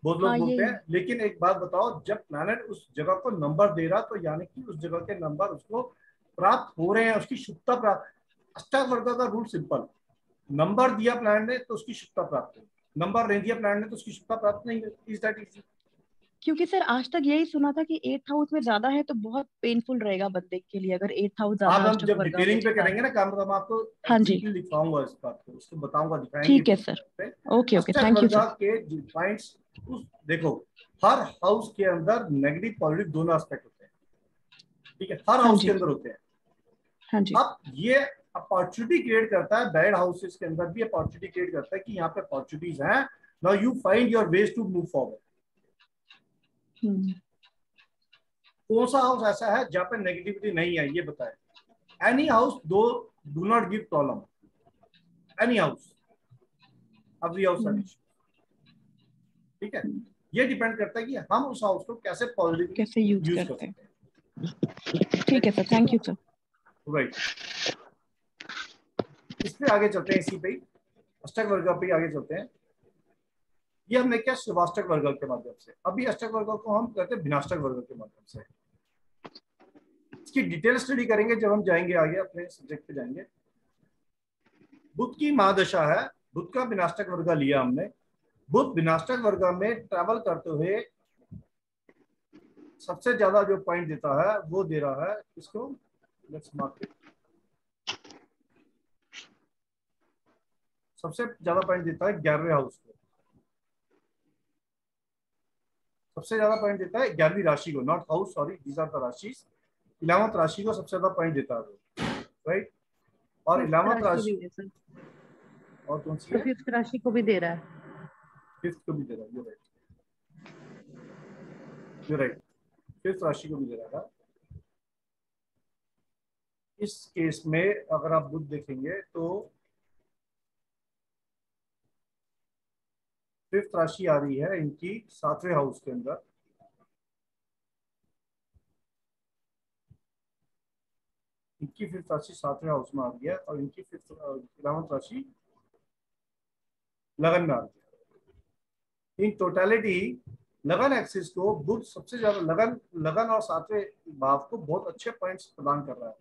बहुत लोग हाँ, बोलते हैं। लेकिन एक बात बताओ, जब प्लैनेट उस जगह को नंबर दे रहा तो यानी कि उस जगह के नंबर उसको प्राप्त हो रहे हैं, उसकी शुद्धता प्राप्त। अष्टक वर्ग का रूल सिंपल, नंबर दिया प्लैनेट ने तो उसकी शुद्धता प्राप्त होगी, नंबर नहीं दिया प्लैनेट ने तो उसकी शुद्धता प्राप्त नहीं है। क्योंकि सर आज तक यही सुना था कि एट हाउस में ज्यादा है तो बहुत पेनफुल रहेगा बंदे के लिए अगर एट हाउस ज्यादा। हम जब डिटेलिंग पे करेंगे ना काम, तो हम आपको हां जी दिखाऊंगा इस बात को, उसको बताऊंगा, दिखाएंगे। ठीक है sir, okay okay, thank you sir. के पॉइंट्स देखो, हर हाउस के अंदर नेगेटिव पॉजिटिव दोनों एस्पेक्ट होते हैं। ठीक है, हर हाउस के अंदर होते हैं। हाँ जी। अब ये अपॉर्चुनिटी क्रिएट करता है, बैड हाउसेस के अंदर भी अपॉर्चुनिटी क्रिएट करता है कि यहाँ पे अपॉर्चुनिटीज हैं। Now you find your ways to move forward. कौन सा हाउस ऐसा है जहाँ पे नेगेटिविटी नहीं है, ये बताएं। Any house do do not give problem, any house, every house an issue. ठीक है, ये डिपेंड करता है कि हम उस हाउस को कैसे पॉजिटिव कैसे यूज करते हैं। ठीक है sir, thank you sir. Right, इस पे आगे चलते हैं, इसी पे अष्टक वर्ग पे आगे चलते हैं। ये हमने क्या शिवाष्टक वर्ग के माध्यम से, अभी अष्टक वर्ग को हम कहते हैं विनाष्टक वर्ग के माध्यम से। इसकी डिटेल स्टडी करेंगे जब हम जाएंगे आगे, अपने सब्जेक्ट पे जाएंगे। बुध की महादशा है, बुध का विनाष्टक वर्ग लिया हमने। बुध विनाष्टक वर्ग में ट्रेवल करते हुए सबसे ज्यादा जो पॉइंट देता है वो दे रहा है इसको लेट्स मार्केट, सबसे ज्यादा पॉइंट देता है ग्यारहवें हाउस को, सबसे ज्यादा पॉइंट देता है ग्यारहवीं राशि को, not house sorry, these are the rashis. Eleventh राशि को सबसे ज्यादा पॉइंट देता है, राइट। और इलेवंथ राशि और कौन सी, फिफ्थ राशि को भी दे रहा है, फिफ्थ को भी दे रहा है, you right you right, fifth राशि को भी दे रहा है। इस केस में अगर आप बुध देखेंगे तो फिफ्थ राशि आ रही है इनकी सातवें हाउस के अंदर, इनकी फिफ्थ राशि सातवें हाउस में आ रही है और इनकी फिफ्थ इलेवंथ राशि लगन में आ रही है। इन टोटलिटी लगन एक्सिस को बुध सबसे ज्यादा लगन लगन और सातवें भाव को बहुत अच्छे पॉइंट्स प्रदान कर रहा है,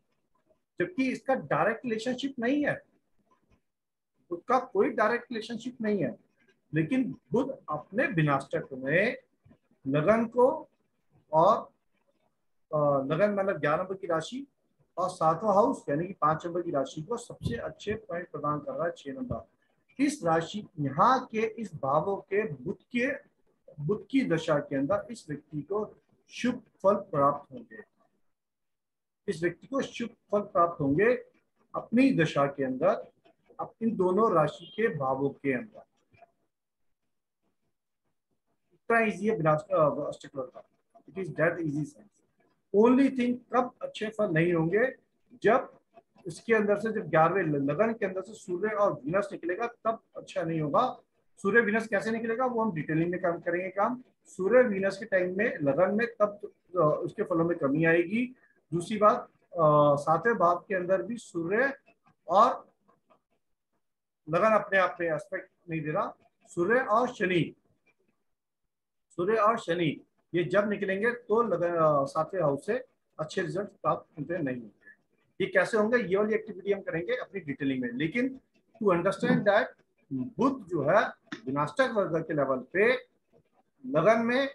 जबकि इसका डायरेक्ट रिलेशनशिप नहीं है, उसका कोई डायरेक्ट रिलेशनशिप नहीं है। लेकिन बुध अपने विनाष्टक में लगन को और लगन मतलब ग्यारह नंबर की राशि और सातवां हाउस यानी कि पांच नंबर की राशि को सबसे अच्छे पॉइंट प्रदान कर रहा है, छह नंबर। इस राशि यहाँ के इस भावों के बुध के बुध की दशा के अंदर इस व्यक्ति को शुभ फल प्राप्त होंगे, इस व्यक्ति को शुभ फल प्राप्त होंगे अपनी दशा के अंदर, अपनी दोनों राशि के भावों के अंदर। इतना इजी है अष्टक वर्ग का, it is that easy science. Only thing कब अच्छे फल नहीं होंगे, जब इसके अंदर से जब ग्यारहवें लगन के अंदर से सूर्य और वीनस निकलेगा तब अच्छा नहीं होगा। सूर्य वीनस कैसे निकलेगा वो हम डिटेलिंग में काम करेंगे। काम सूर्य वीनस के टाइम में लगन में तब उसके फलों में कमी आएगी। दूसरी बात, सातवें भाव के अंदर भी सूर्य और लगन अपने आप में एस्पेक्ट नहीं दे रहा, सूर्य और शनि, सूर्य और शनि ये जब निकलेंगे तो सातवें हाउस से अच्छे रिजल्ट प्राप्त होते नहीं होंगे। ये कैसे होंगे ये वाली एक्टिविटी हम करेंगे अपनी डिटेलिंग में, लेकिन टू अंडरस्टैंड दैट बुध जो है विनाशक वर्ग के लेवल पे लगन में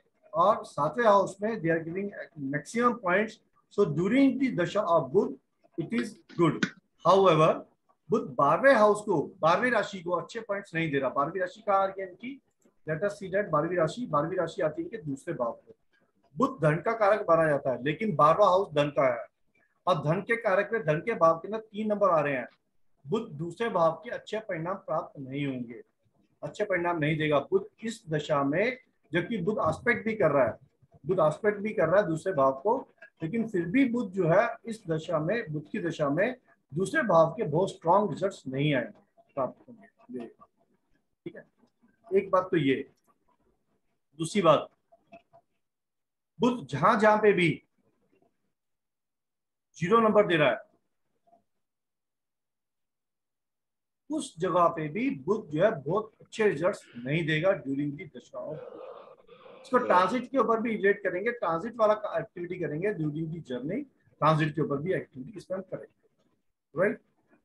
और सातवें हाउस में they are giving maximum points, so during the dasha of Budh it is good. However Budh बारहवें हाउस को, बारहवीं राशि को अच्छे पॉइंट्स नहीं दे रहा। बारहवीं राशि का इनकी लेट अस सी दैट बारहवीं राशि बारहवीं राशि आती है कि दूसरे भाव में बुध धन का कारक माना जाता है, लेकिन बारहवां हाउस धन का है और धन के कारक में धन के भाव के अंदर तीन नंबर आ रहे हैं। बुध दूसरे भाव के अच्छे परिणाम प्राप्त नहीं होंगे, अच्छे परिणाम नहीं देगा बुध इस दशा में, जबकि बुध आस्पेक्ट भी कर रहा है, बुध आस्पेक्ट भी कर रहा है दूसरे भाव को, लेकिन फिर भी बुध जो है इस दशा में, बुध की दशा में दूसरे भाव के बहुत स्ट्रांग रिजल्ट्स नहीं आएंगे प्राप्त होंगे। ठीक है, एक बात तो ये। दूसरी बात, बुध जहां जहां पे भी जीरो नंबर दे रहा है उस जगह पे भी बुध जो है बहुत अच्छे रिजल्ट्स नहीं देगा ड्यूरिंग दी दशा। इसको ट्रांजिट के ऊपर भी रिलेट करेंगे, ट्रांजिट वाला एक्टिविटी करेंगे ड्यूरिंग दी जर्नी, ट्रांजिट के ऊपर भी एक्टिविटी इसमें हम करेंगे। राइट,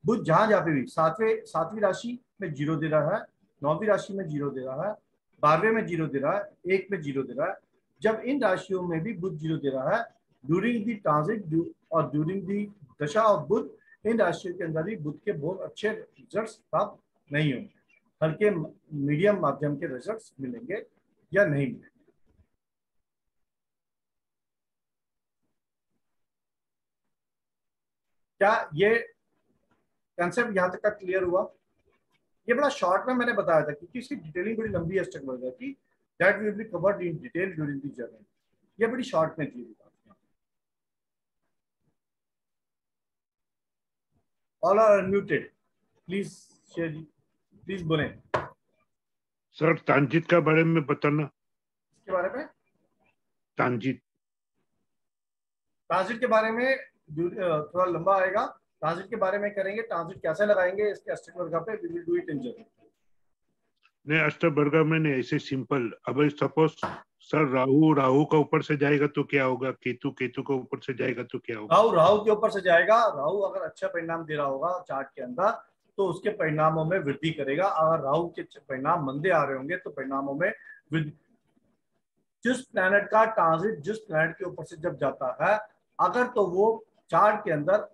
बुध जहां जहां पे भी सातवें सातवीं राशि में जीरो दे रहा है, नौवीं राशि में जीरो दे रहा है, बारहवें में जीरो दे रहा है, एक में जीरो दे रहा है, जब इन राशियों में भी बुध जीरो दे रहा है ड्यूरिंग दी ट्रांजिट और ड्यूरिंग दी दशा ऑफ बुध, इन राशियों के अंदर भी बुध के बहुत अच्छे रिजल्ट्स प्राप्त नहीं होंगे, हल्के मीडियम माध्यम के रिजल्ट्स मिलेंगे या नहीं मिलेंगे। क्या ये कंसेप्ट यहाँ तक का क्लियर हुआ? ये बड़ा शॉर्ट में मैंने बताया था क्योंकि इसकी डिटेलिंग बड़ी लंबी है, that will be covered in detail during the journey. ये बड़ी शॉर्ट में थी। All are unmuted. Please share. Please बोलें। सर तांजित का बारे में बताना। इसके बारे में? तांजित। ट्रांजिट के बारे में थोड़ा लंबा आएगा, ट्रांजिट के बारे में करेंगे, ट्रांजिट कैसे लगाएंगे इसके एस्ट्रोलॉजी पे we will do it in journey. नहीं अष्टवर्ग में नहीं, ऐसे सिंपल। अब सपोज सर राहु राहु का ऊपर से जाएगा तो क्या होगा, केतु केतु का ऊपर से जाएगा तो क्या होगा? राहु राहु के ऊपर से जाएगा, राहु अगर अच्छा परिणाम दे रहा होगा चार्ट के अंदर तो उसके परिणामों में वृद्धि करेगा, अगर राहु के परिणाम मंदे आ रहे होंगे तो परिणामों में वृद्धि। जिस प्लैनेट का ट्रांजिट जिस प्लैनेट के ऊपर से जब जाता है अगर तो वो चार्ट के अंदर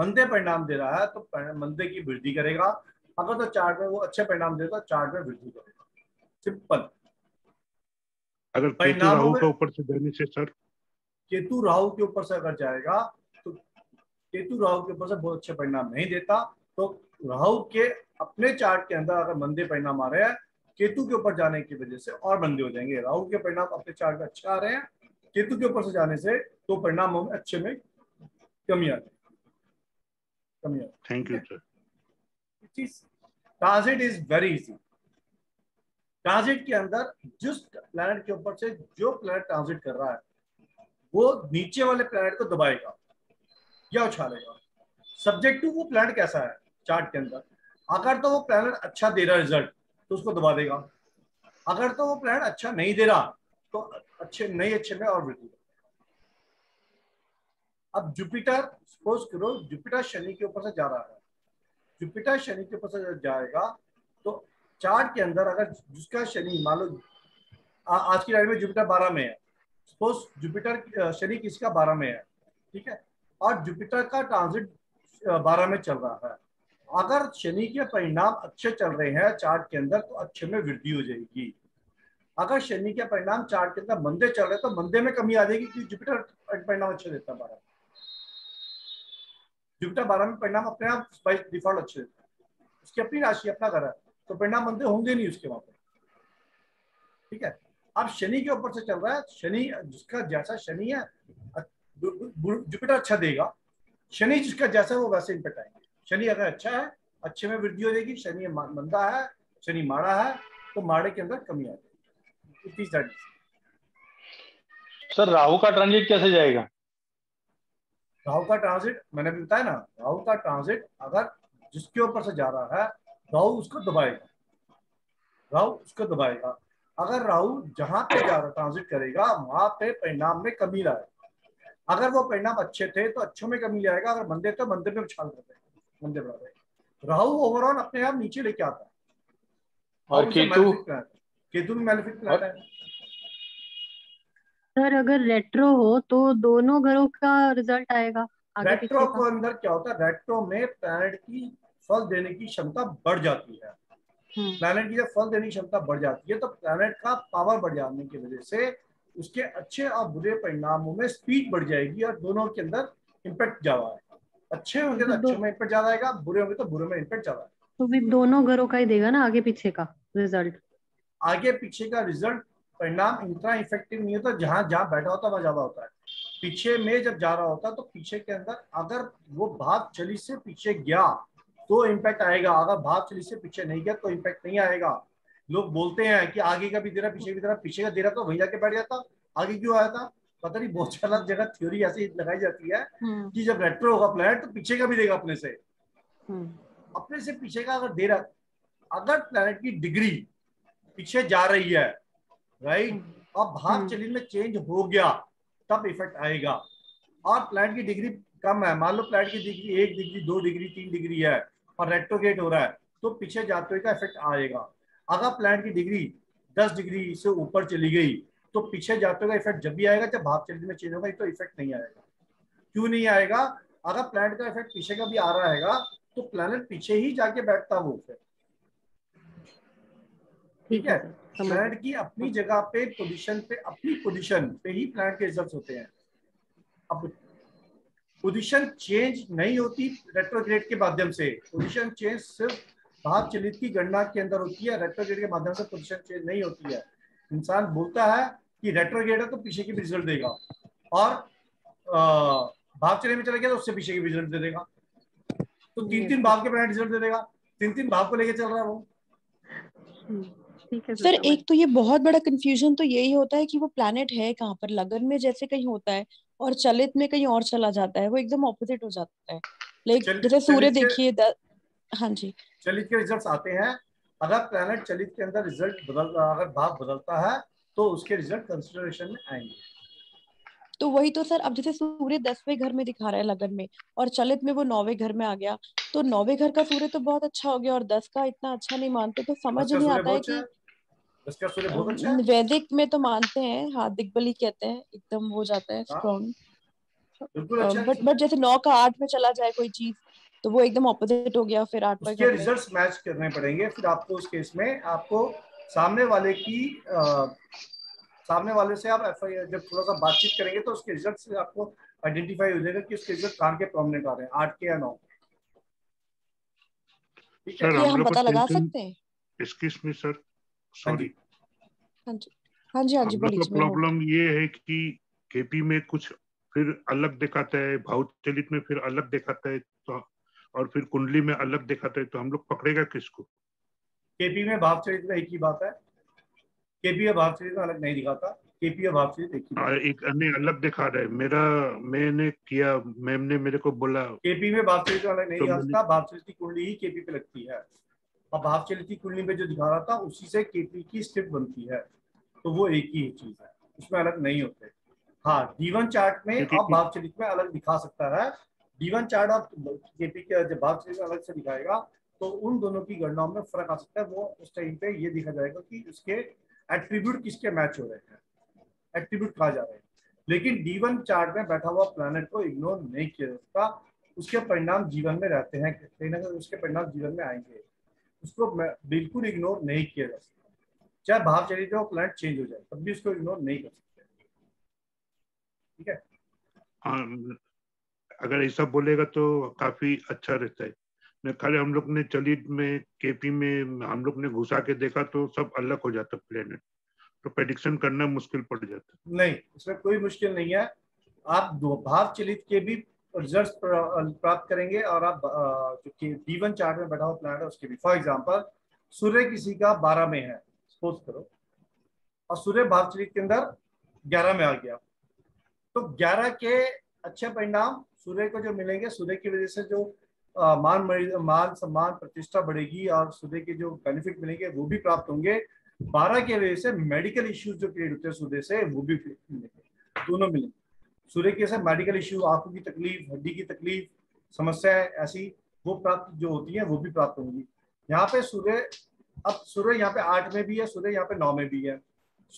मंदे परिणाम दे रहा है तो मंदे की वृद्धि करेगा, अगर तो चार्ट में वो अच्छे परिणाम देता चार्ट में वृद्धि करेगा। सिंपल। अगर केतु राहु के ऊपर से जाने से सर केतु राहु के ऊपर से अगर जाएगा तो केतु राहु के ऊपर से बहुत अच्छे परिणाम नहीं देता, तो राहु के अपने चार्ट के अंदर अगर मंदे परिणाम आ रहे हैं केतु के ऊपर जाने की वजह से और मंदे हो जाएंगे। राहु के परिणाम अपने चार्ट में अच्छे आ रहे हैं, केतु के ऊपर से जाने से तो परिणामों में अच्छे में कमी आ जाएगी कमी आ जाएगी। Thank you sir. Transit is very easy. Transit के अंदर जिस प्लैनेट के ऊपर से जो प्लैनेट ट्रांजिट कर रहा है वो नीचे वाले प्लैनेट को दबाएगा या उछालेगा, सब्जेक्ट टू वो प्लैनेट कैसा है चार्ट के अंदर। अगर तो वो प्लैनेट अच्छा दे रहा रिजल्ट तो उसको दबा देगा, अगर तो वो प्लैनेट अच्छा नहीं दे रहा तो अच्छे नहीं अच्छे में और वृद्धि। अब जुपिटर सपोज करो जुपिटर शनि के ऊपर से जा रहा है, जुपिटर शनि के ऊपर जाएगा तो चार्ट के अंदर अगर जिसका शनि मान लो आज की डेट में जुपिटर बारह में है, सपोज जुपिटर शनि किसका बारह में है, ठीक है, और जुपिटर का ट्रांजिट बारह में चल रहा है, अगर शनि के परिणाम अच्छे चल रहे हैं चार्ट के अंदर तो अच्छे में वृद्धि हो जाएगी, अगर शनि के परिणाम चार्ट के अंदर मंदे चल रहे तो मंदे में कमी आ जाएगी क्योंकि जुपिटर परिणाम अच्छे देता है बारह। जुपिटर बारह में परिणाम अपने आप बाय डिफॉल्ट अच्छे देता है, उसकी अपनी राशि अपना घर है तो परिणाम मंदे होंगे नहीं उसके वहां पर। ठीक है, अब शनि के ऊपर से चल रहा है, शनि जिसका जैसा शनि है जुपिटर अच्छा देगा, शनि जिसका जैसा वो वैसे इम्पैक्ट आएंगे। शनि अगर अच्छा है अच्छे में वृद्धि हो जाएगी, शनि मंदा है शनि माड़ा है तो माड़े के अंदर कमी आ जाएगी। सर राहु का ट्रांजिट कैसे जाएगा? राहु का ट्रांजिट मैंने भी बताया ना, राहु का ट्रांजिट अगर जिसके ऊपर से जा रहा है राहु उसको दबाएगा, राहु उसको दबाएगा, अगर राहु जहां पे जा रहा ट्रांजिट करेगा वहां पे परिणाम में कमी लाएगा। अगर वो परिणाम अच्छे थे तो अच्छों में कमी लाएगा, अगर मंदिर तो मंदिर में उछाल कर देगा, मंदिर बढ़ा देगा। राहु ओवरऑल अपने आप नीचे लेके आता है और केतु केतु भी मैलेफिक प्लैनेट है। सर अगर रेट्रो हो तो दोनों घरों का रिजल्ट आएगा। रेट्रो के अंदर क्या होता है, रेट्रो में प्लैनेट की फल देने की क्षमता बढ़ जाती है। प्लैनेट की जब फल देने की क्षमता बढ़ जाती है तो प्लैनेट का पावर बढ़ जाने की वजह से उसके अच्छे और बुरे परिणामों में स्पीड बढ़ जाएगी और दोनों के अंदर इम्पैक्ट ज्यादा आएगा। अच्छे होंगे तो अच्छे में इम्पैक्ट ज्यादा आएगा, बुरे होंगे तो बुरे में इम्पैक्ट ज्यादा आएगा। तो भी दोनों घरों का ही देगा ना आगे पीछे का रिजल्ट। आगे पीछे का रिजल्ट परिणाम इतना इफेक्टिव नहीं होता, जहाँ जहाँ बैठा होता है वहाँ ज्यादा होता है। पीछे में जब जा रहा होता है तो पीछे के अंदर अगर वो भाग चली से पीछे गया तो इम्पैक्ट आएगा, अगर भाग चली से पीछे नहीं गया तो इम्पैक्ट नहीं आएगा। लोग बोलते हैं कि आगे का भी दे रहा पीछे भी दे रहा, पीछे का दे रहा तो वहीं जाके बैठ जाता, आगे क्यों आया था पता नहीं। बहुत सारा जगह थ्योरी ऐसी लगाई जाती है कि जब रेट्रो होगा प्लैनेट तो पीछे का भी देगा अपने से, अपने से पीछे का अगर दे रहा, अगर प्लैनेट की डिग्री पीछे जा रही है राइट और भाग चली में चेंज हो गया तब इफेक्ट आएगा। और प्लैनेट की डिग्री कम है, मान लो प्लैनेट की डिग्री एक डिग्री दो डिग्री तीन डिग्री है और रेट्रोगेट हो रहा है तो पीछे जाते हुए का इफेक्ट आएगा। अगर प्लैनेट की डिग्री दस डिग्री से ऊपर चली गई तो पीछे जाते हुए का इफेक्ट जब भी आएगा जब भाग चलित में चेंज होगा, तो इफेक्ट नहीं आएगा। क्यों नहीं आएगा, अगर प्लैनेट का इफेक्ट पीछे का भी आ रहा है तो प्लैनेट पीछे ही जाके बैठता वो फिर, ठीक है। प्लैनेट की अपनी जगह पे पोजीशन पे अपनी पोजीशन पे ही प्लैनेट के रिजल्ट्स होते हैं। अब पोजीशन चेंज नहीं होती रेट्रोग्रेड के माध्यम से, पोजीशन चेंज सिर्फ भाव चलित की गणना के अंदर होती है, रेट्रोग्रेड के माध्यम से पोजीशन चेंज नहीं होती है। इंसान बोलता है कि रेट्रोग्रेड है तो पीछे की भी रिजल्ट देगा और भाव चलित में चला गया तो उससे पीछे की भी रिजल्ट दे देगा, तो तीन तीन भाव के प्लैनेट रिजल्ट दे देगा, तीन तीन भाव को लेके चल रहा है वो। सर एक तो ये बहुत बड़ा कंफ्यूजन तो यही होता है कि वो प्लैनेट है कहाँ पर, लगन में जैसे कहीं होता है और चलित में कहीं और चला जाता है, वो एकदम ऑपोजिट हो जाता है। लेकिन जैसे सूर्य देखिए द... हाँ जी चलित के रिजल्ट्स आते हैं, अगर प्लैनेट चलित के अंदर रिजल्ट बदल अगर भाव बदलता है तो उसके रिजल्ट कंसिडरेशन में आएंगे। तो वही तो सर, अब जैसे सूर्य दसवें घर में दिखा रहा है लगन में और चलित में वो नौवे घर में आ गया, तो नौवे घर का सूर्य तो बहुत अच्छा हो गया और दस का इतना अच्छा नहीं मानते, तो समझ नहीं आता है की इसका सूर्य बहुत अच्छा है। वैदिक में तो मानते हैं, हाँ दिग्बली कहते हैं एकदम हो जाता है स्ट्रॉन्ग, बिल्कुल अच्छा। बट बट जैसे नौ का आठ में चला जाए कोई चीज तो वो एकदम ऑपोजिट हो गया, फिर आठ पर उसके रिजल्ट्स मैच करने पड़ेंगे। फिर आपको उस केस में आपको सामने वाले की आ, सामने वाले से आप जब थोड़ा सा बातचीत करेंगे तो उसके रिजल्ट से आपको आइडेंटिफाई हो जाएगा कि उसके रिजल्ट कहाँ के प्रोमिनेंट आ रहे हैं, आठ के या नौ। हम पता लगा सकते हैं इसकी सर। सॉरी हाँ जी हाँ जी हाँ जी प्रॉब्लम ये है कि केपी में कुछ फिर अलग दिखाता है, भावचलित में फिर अलग दिखाता है, तो और फिर कुंडली में अलग दिखाता है, तो हम लोग पकड़ेगा किसको? केपी में भावचलित में एक ही बात है, केपी और भावचलित में अलग नहीं दिखाता, केपी और भावचलित एक ही, एक अन्य अलग दिखा रहा है। मेरा मैंने किया, मैम ने मेरे को बोला केपी में भावचलित अलग नहीं दिखाता, भावचलित की कुंडली ही केपी पे लगती है। अब भावचलित की कुंडली में जो दिखा रहा था उसी से केपी की स्ट्रिप बनती है, तो वो एक ही चीज है, उसमें अलग नहीं होते। हाँ डीवन चार्ट में और भावचलित में अलग दिखा सकता है, डीवन चार्ट और केपी के जब भावचलित अलग से दिखाएगा तो उन दोनों की गणनाओं में फर्क आ सकता है। वो उस टाइम पे ये देखा जाएगा कि उसके एट्रीब्यूट किसके मैच हो रहे हैं, एट्रीब्यूट कहा जा रहे हैं। लेकिन डीवन चार्ट में बैठा हुआ प्लैनेट को इग्नोर नहीं किया जा सकता, उसके परिणाम जीवन में रहते हैं, कहीं ना कहीं उसके परिणाम जीवन में आएंगे, उसको बिल्कुल इग्नोर नहीं किया जा सकता। चाहे भाव चलित हो प्लैनेट चेंज हो जाए तब भी उसको इग्नोर नहीं कर सकते, ठीक है। आ, अगर ऐसा बोलेगा तो काफी अच्छा रहता है न। खाली हम लोग ने चलित में केपी में हम लोग ने घुसा के देखा तो सब अलग हो जाता प्लैनेट, तो प्रेडिक्शन करना मुश्किल पड़ जाता। नहीं इसमें कोई मुश्किल नहीं है, आप भाव चलित के भी रिजल्ट्स प्राप्त करेंगे और आप डीवन चार्ट में बैठा हुआ प्लैनेट है उसके भी। फॉर एग्जांपल सूर्य किसी का बारह में है सपोज करो और सूर्य भावचलित के अंदर ग्यारह में आ गया, तो ग्यारह के अच्छे परिणाम सूर्य को जो मिलेंगे, सूर्य की वजह से जो आ, मान मान सम्मान प्रतिष्ठा बढ़ेगी और सूर्य के जो बेनिफिट मिलेंगे वो भी प्राप्त होंगे। बारह के वजह से मेडिकल इश्यूज जो क्रिएट होते हैं सूर्य से वो भी मिलेंगे, दोनों मिलेंगे। सूर्य के से मेडिकल इश्यू, आंखों की तकलीफ, हड्डी की तकलीफ, समस्याएं ऐसी वो प्राप्त जो होती है वो भी प्राप्त होंगी। यहाँ पे सूर्य, अब सूर्य यहाँ पे आठ में भी है, सूर्य यहाँ पे नौ में भी है।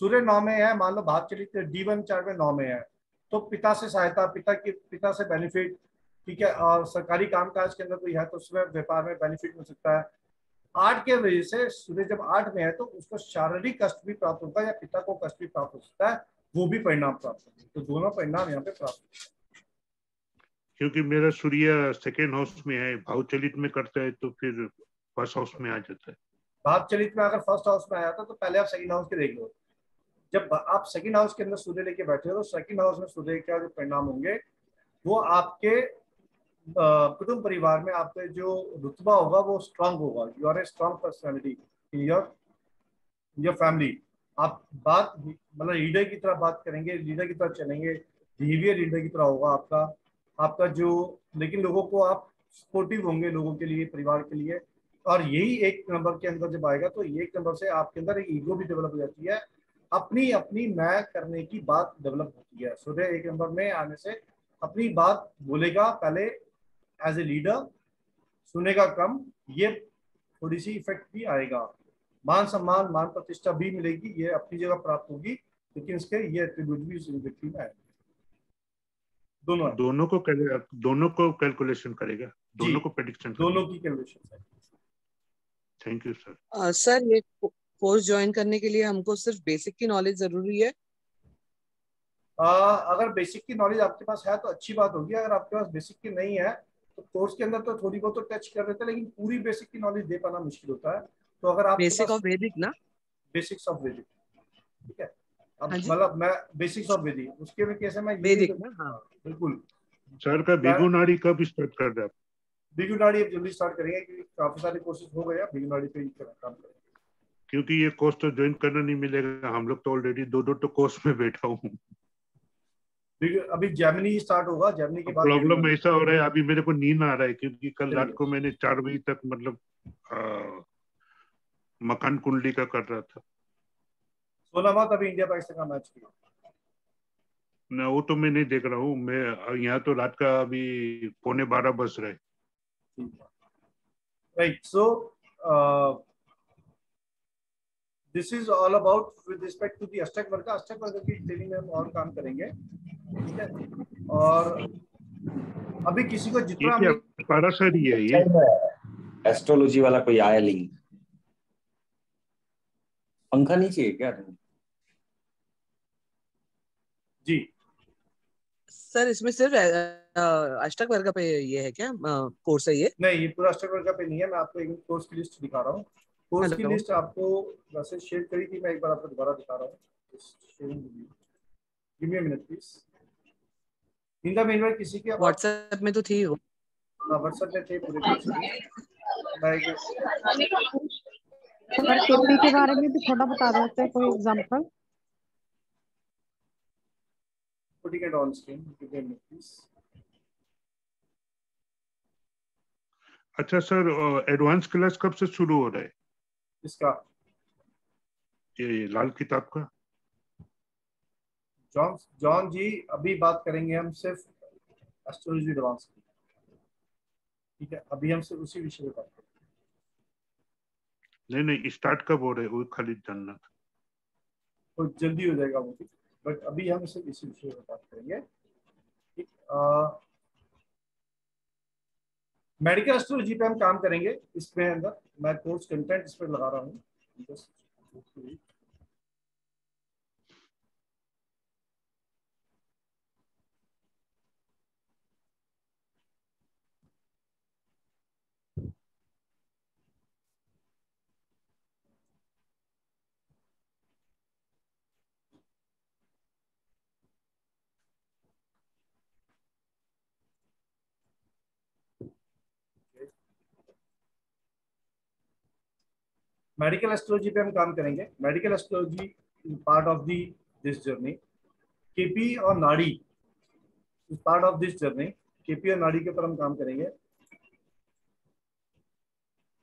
सूर्य नौ में है, मान लो भाव चलित डी वन चार्ट में नौ में है, तो पिता से सहायता, पिता की पिता से बेनिफिट, ठीक है। और सरकारी कामकाज के अंदर कोई है तो उसमें व्यापार में बेनिफिट मिल सकता है। आठ के वजह से सूर्य जब आठ में है तो उसको शारीरिक कष्ट भी प्राप्त होगा या पिता को कष्ट भी प्राप्त हो सकता है, वो भी परिणाम प्राप्त होगा। तो दोनों परिणाम यहाँ पे प्राप्त होता है। क्योंकि मेरा सूर्य सेकेंड हाउस में है, भाव चलित में करता है तो फिर फर्स्ट हाउस में आ जाता है। भाव चलित में अगर फर्स्ट हाउस में आया था तो पहले आप सेकेंड हाउस के देख लो। जब आप सेकेंड हाउस के अंदर सूर्य लेके बैठे हो तो सेकेंड हाउस में सूर्य का जो परिणाम होंगे वो आपके कुटुंब परिवार में आपके जो रुतबा होगा वो स्ट्रांग होगा। You are a strong personality in your your family. आप बात मतलब लीडर की तरह बात करेंगे, लीडर की तरह चलेंगे, बिहेवियर लीडर की तरह होगा आपका। आपका जो लेकिन लोगों को आप सपोर्टिव होंगे लोगों के लिए, परिवार के लिए। और यही एक नंबर के अंदर जब आएगा तो एक नंबर से आपके अंदर एक ईगो भी डेवलप हो जाती है, अपनी अपनी मैं करने की बात डेवलप होती है। सूर्य एक नंबर में आने से अपनी बात बोलेगा पहले एज ए लीडर, सुनेगा कम, ये थोड़ी सी इफेक्ट भी आएगा। मान सम्मान, मान प्रतिष्ठा भी मिलेगी, ये अपनी जगह प्राप्त होगी, लेकिन इसके ये एट्रीब्यूट भी उस व्यक्ति में आएगा। दोनों दोनों को दोनों को कैलकुलेशन करेगा, दोनों को प्रेडिक्शन, दोनों की calculation. Thank you sir. Sir ये कोर्स ज्वाइन करने के लिए हमको सिर्फ बेसिक की नॉलेज जरूरी है? आ, अगर बेसिक की नॉलेज आपके पास है तो अच्छी बात होगी। अगर आपके पास बेसिक की नहीं है तो कोर्स के अंदर तो थोड़ी बहुत तो टच कर लेते हैं, लेकिन पूरी बेसिक की नॉलेज दे पाना मुश्किल होता है। तो अगर आप बेसिक ऑफ वैदिक ना, बेसिक्स ऑफ वैदिक, ठीक है। अब मतलब मैं बेसिक्स ऑफ वैदिक उसके में कैसे मैं वैदिक ना, हां बिल्कुल। सर का बिगु नाड़ी कब स्टार्ट कर रहे आप? बिगु नाड़ी अब जल्दी स्टार्ट करेंगे क्योंकि काफी सारे कोर्सेज हो गए हैं बिगु नाड़ी पे काम करेंगे। क्योंकि ये कोर्स तो ज्वाइन करना नहीं मिलेगा, हम लोग तो ऑलरेडी दो दो तो कोर्स में बैठा हूँ। अभी जर्मनी स्टार्ट होगा, जर्मनी के बाद प्रॉब्लम ऐसा हो रहा है अभी मेरे को नींद आ रहा है क्योंकि कल रात को मैंने चार बजे तक मतलब आ, मकान कुंडली का कर रहा था। सोना मत, अभी इंडिया पाकिस्तान का मैच ना वो तो मैं नहीं देख रहा हूँ। मैं यहाँ तो रात का अभी पौने बारह बज रहे। Right, so This is all about with respect to the ashtak varga. अष्टक वर्ग की ट्रेनिंग में हम और काम करेंगे, ठीक है। और अभी किसी को जितना ये पारा सर ही है ये एस्ट्रोलॉजी वाला कोई आया लिंक? पंखा नीचे है क्या जी? सर इसमें सिर्फ अष्टक वर्ग पे ये है क्या कोर्स है ये? नहीं, ये पूरा अष्टक वर्ग पे नहीं है। मैं आपको एक कोर्स की लिस्ट दिखा रहा हूँ। कोर्स की लिस्ट आपको वैसे शेयर करी थी, मैं एक बार आपको दोबारा दिखा रहा हूँ। Give me a minute please. In the meanwhile किसी के व्हाट्सएप में तो थी वो, हां व्हाट्सएप में थे पूरे कोर्स। मैं टॉपिक के बारे में भी थोड़ा बता रहा हूं, कोई example putting it on screen. Give me a minute please. अच्छा सर, एडवांस क्लास कब से शुरू हो रहा है इसका? ये लाल किताब का जॉन जॉन जी, अभी बात करेंगे हम सिर्फ एस्ट्रोलॉजी एडवांस की, ठीक है। अभी हम सिर्फ उसी विषय पे बात करेंगे। नहीं नहीं, स्टार्ट कब हो रहा है वो खाली जानना था। तो जल्दी हो जाएगा वो, बट अभी हम सिर्फ इसी विषय पे बात करेंगे, ठीक। मेडिकल एस्ट्रोलॉजी पे हम काम करेंगे। इसमें अंदर मैं कोर्स कंटेंट इस पर लगा रहा हूँ। मेडिकल एस्ट्रोलॉजी पे हम काम करेंगे। Medical astrology part of the this journey. KP और नाड़ी part of this journey. KP और नाड़ी के ऊपर हम काम करेंगे।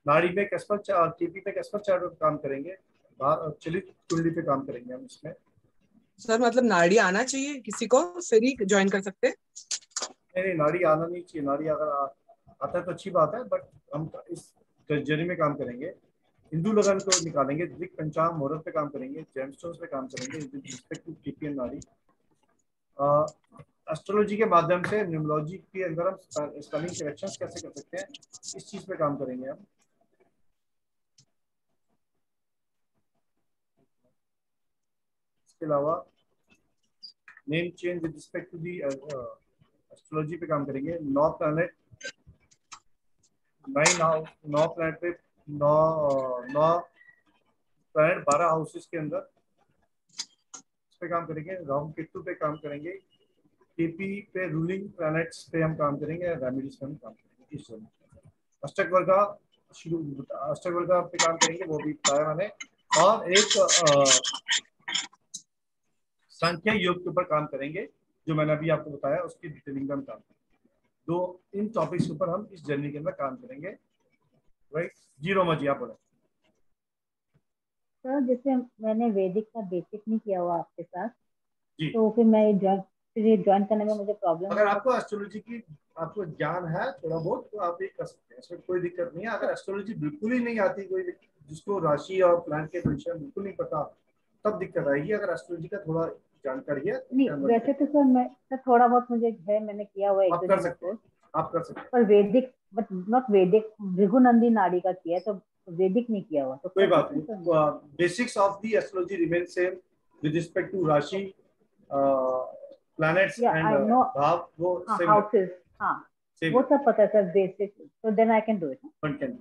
नाड़ी पे कैस्पर चार्ट, केपी पे कैस्पर चार्ट पर काम करेंगे। चलित कुंडली पे काम करेंगे हम इसमें। सर मतलब नाड़ी आना चाहिए किसी को, फिर ही ज्वाइन कर सकते हैं? नहीं, नाड़ी आना नहीं चाहिए। नाड़ी अगर आ, आता है तो अच्छी बात है, बट हम इस जर्नी में काम करेंगे, हिंदू लगन को निकालेंगे, दृक पंचांग मुहूर्त पे काम करेंगे, जेमस्टोन्स पे काम करेंगे with respect to KP and नाड़ी। एस्ट्रोलॉजी के माध्यम से न्यूमरोलॉजी के अंदर हम स्पेलिंग करेक्शंस कैसे कर सकते हैं, इस चीज पे काम करेंगे हम। इसके अलावा name change with respect to the astrology पे काम करेंगे। नौ प्लैनेट नाइन नौ प्लैनेट पे नौ नौ प्लैनेट बारह हाउसेस के अंदर इस पे काम करेंगे। राहु केतु पे काम करेंगे, केपी पे रूलिंग प्लैनेट्स पे हम काम करेंगे, रेमेडीज पे हम काम करेंगे इस समय। अष्टक वर्गा शुरू अष्टक वर्गा पे काम करेंगे, वो भी बताया मैंने, और एक संख्या योग के ऊपर काम करेंगे जो मैंने अभी आपको बताया, उसकी डिटेलिंग का हम काम करेंगे। दो इन टॉपिक्स ऊपर हम इस जर्नी के अंदर काम करेंगे, राइट। जीरो मजी आप बोले सर, जैसे मैंने वैदिक का बेसिक नहीं किया हुआ आपके साथ जी, तो फिर मैं ज्वाइन करने में मुझे प्रॉब्लम। अगर आपको एस्ट्रोलॉजी की आपको ज्ञान है थोड़ा बहुत तो आप ये कर सकते हैं, इसमें कोई दिक्कत नहीं है। अगर एस्ट्रोलॉजी बिल्कुल ही नहीं आती, कोई जिसको राशि और प्लान के विषय बिल्कुल नहीं पता, तब दिक्कत आएगी। अगर एस्ट्रोलॉजी का थोड़ा जानकारी है नहीं, वैसे तो सर मैं सर थोड़ा बहुत मुझे है, मैंने किया हुआ एक दो कोर्स आप कर सकते हैं, पर वैदिक बट नॉट वैदिक, भृगुनंदी नाड़ी का किया है, तो वैदिक नहीं किया हुआ। तो कोई बात नहीं, basics of the astrology remain same with respect to rashi, planets and bhava, वो सेम हाउसेस, हां वो सब पता है सर बेसिक, तो then I can do it, one can.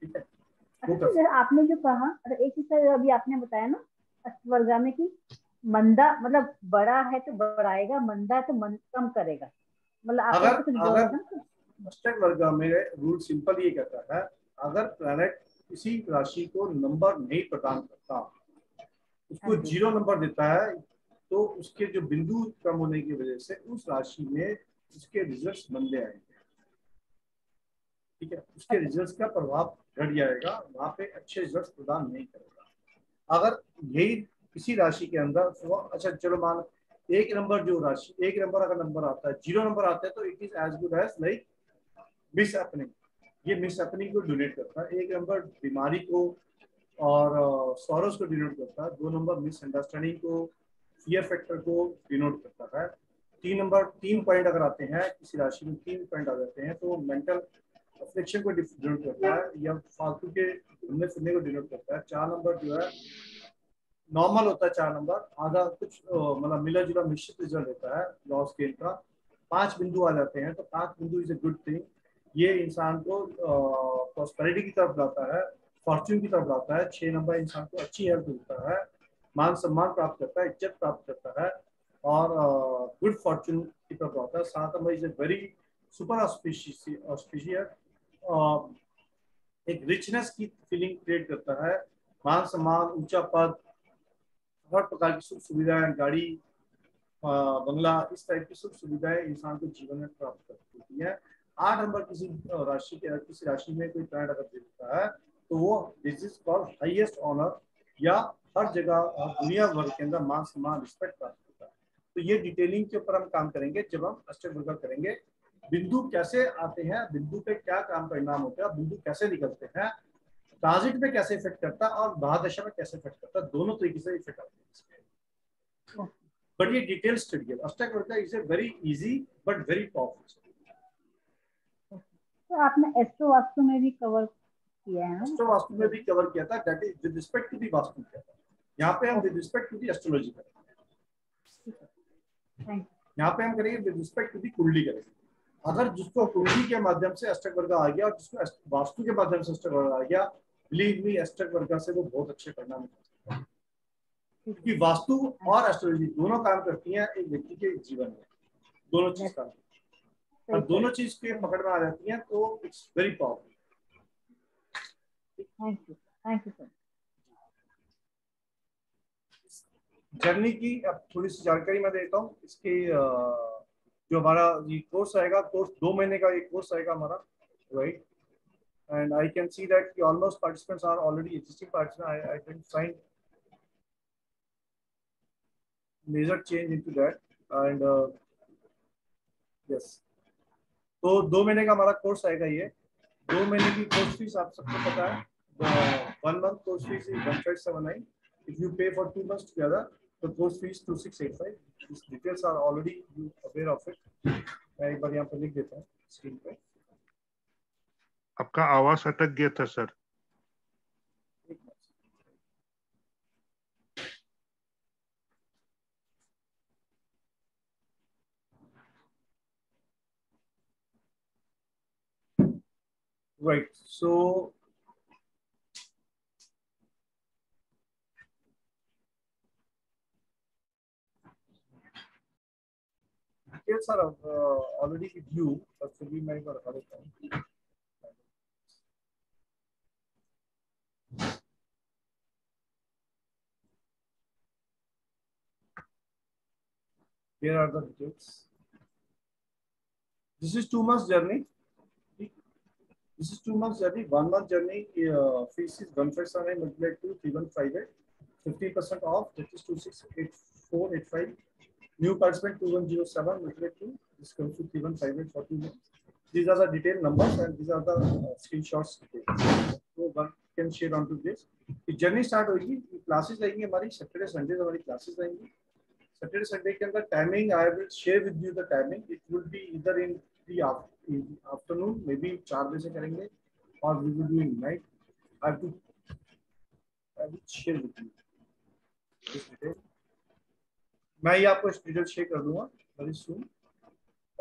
ठीक है सर, आपने जो कहा और एक सर अभी आपने बताया ना अष्टवर्गा में कि मंदा मतलब बड़ा है तो बढ़ाएगा, मंदा है तो मन कम करेगा, मतलब आप कुछ बोल रहे हैं। अष्टक वर्ग में रूल सिंपल ये कहता है, अगर प्लैनेट किसी राशि को नंबर नहीं प्रदान करता, उसको जीरो नंबर देता है, तो उसके जो बिंदु कम होने की वजह से उस राशि में उसके रिजल्ट्स मंदे आएंगे। ठीक है, उसके रिजल्ट्स का प्रभाव घट जाएगा, वहां पे अच्छे रिजल्ट्स प्रदान नहीं करेगा। अगर यही किसी राशि के अंदर अच्छा चलो मान एक नंबर जो राशि एक नंबर अगर नंबर आता है, जीरो नंबर आता है, तो it is as good as like miss happening. ये मिस अपनिंग को डोनेट करता है, एक नंबर बीमारी को और सोरोस को डोनेट करता है, दो नंबर मिसअंडरस्टैंडिंग को, फियर फैक्टर को डिनोट करता है, तीन नंबर तीन पॉइंट अगर आते हैं किसी राशि में, तीन पॉइंट आ जाते हैं तो मेंटल अफ्लिक्शन को डिनोट करता है या फालतू के घूमने फिरने को डिनोट करता है। चार नंबर जो है नॉर्मल होता है, चार नंबर आधा कुछ मतलब मिला जुला मिश्रित रिजल्ट होता है लॉस गेन का। पांच बिंदु आ जाते हैं तो पांच बिंदु इज अ गुड थिंग, ये इंसान को प्रॉस्पेरिटी की तरफ लाता है, फॉर्च्यून की तरफ लाता है। छह नंबर इंसान को अच्छी हेल्थ मिलता है, मान सम्मान प्राप्त करता है, इज्जत प्राप्त करता है और गुड फॉर्च्यून की तरफ लाता है। सात number is a very super auspicious, एक रिचनेस की फीलिंग क्रिएट करता है, मान सम्मान, ऊंचा पद, हर प्रकार की सुख सुविधाएं, गाड़ी, बंगला, इस टाइप की सुख सुविधाएं इंसान को जीवन में प्राप्त करती है। आठ नंबर किसी राशि के किसी राशि में कोई प्लैनेट अगर दिखता है तो वो this is called highest honour या हर जगह दुनिया भर के अंदर मान सम्मान रिस्पेक्ट प्राप्त होता है। तो ये डिटेलिंग के ऊपर हम काम करेंगे जब हम अष्टक वर्ग करेंगे। बिंदु कैसे आते हैं, बिंदु पे क्या काम परिणाम होता है, बिंदु कैसे निकलते हैं, ट्रांजिट पे कैसे इफेक्ट करता है और भाग्यदशा में कैसे इफेक्ट करता है, दोनों तरीके से इफेक्ट आते हैं। बट ये डिटेल स्टडी अष्टक वर्ग is a very easy but very powerful. तो आपने एस्ट्रो वास्तु में भी कवर किया है, एस्ट्रो वास्तु में भी कवर किया था, that is with respect to the vastu किया था। यहाँ पे हम with respect to the astrology करेंगे, यहाँ पे हम करेंगे विद रिस्पेक्ट टू दी कुंडली करेंगे। अगर जिसको कुंडली के माध्यम से अष्टक वर्ग आ गया और जिसको वास्तु के माध्यम से अष्टक वर्ग आ गया, बिलीव मी अष्टक वर्ग से वो बहुत अच्छे परिणाम मिलते हैं, क्योंकि वास्तु और एस्ट्रोलॉजी दोनों काम करती है एक व्यक्ति के जीवन में, दोनों चीज काम करती है और दोनों चीज के पकड़ में आ जाती हैं तो it's very powerful. Thank you, thank you sir. Journey की अब थोड़ी सी जानकारी मैं देता हूँ। इसके जो हमारा ये कोर्स आएगा, कोर्स दो महीने का एक कोर्स आएगा हमारा, right. And I can see that the almost participants are already existing participants. I, I didn't find major change into that. And uh, yes, तो दो महीने का हमारा कोर्स आएगा ये. दो महीने की कोर्स फीस आप सबको पता है. One month course fees is one five seven nine. If you pay for two months together, the course fee is two six eight five. These details are already you aware of it. मैं एक बार यहाँ पर लिख देता हूँ screen पे. आपका आवाज अटक गया था sir. Right. So. Details are uh, already with you, but we might not have it. Here are the details. This is two months journey. This is two months journey. One month journey uh, fees is one first salary multiplied to three one five eight. Fifty percent off. That is two six eight four eight five. New participant two one zero seven multiplied to this comes to three one five eight four two. These are the detailed numbers and these are the uh, screenshots. Details. So one can share onto this. The journey start होगी. Classes आएंगी हमारी Saturday Sundays हमारी classes आएंगी. Saturday Sunday के अंदर timing I will share with you the timing. It will be either in the afternoon, maybe चार बजे करेंगे, or we will do in night. I have to I will share with you this detail. मैं ये आपको detail share कर दूंगा very soon.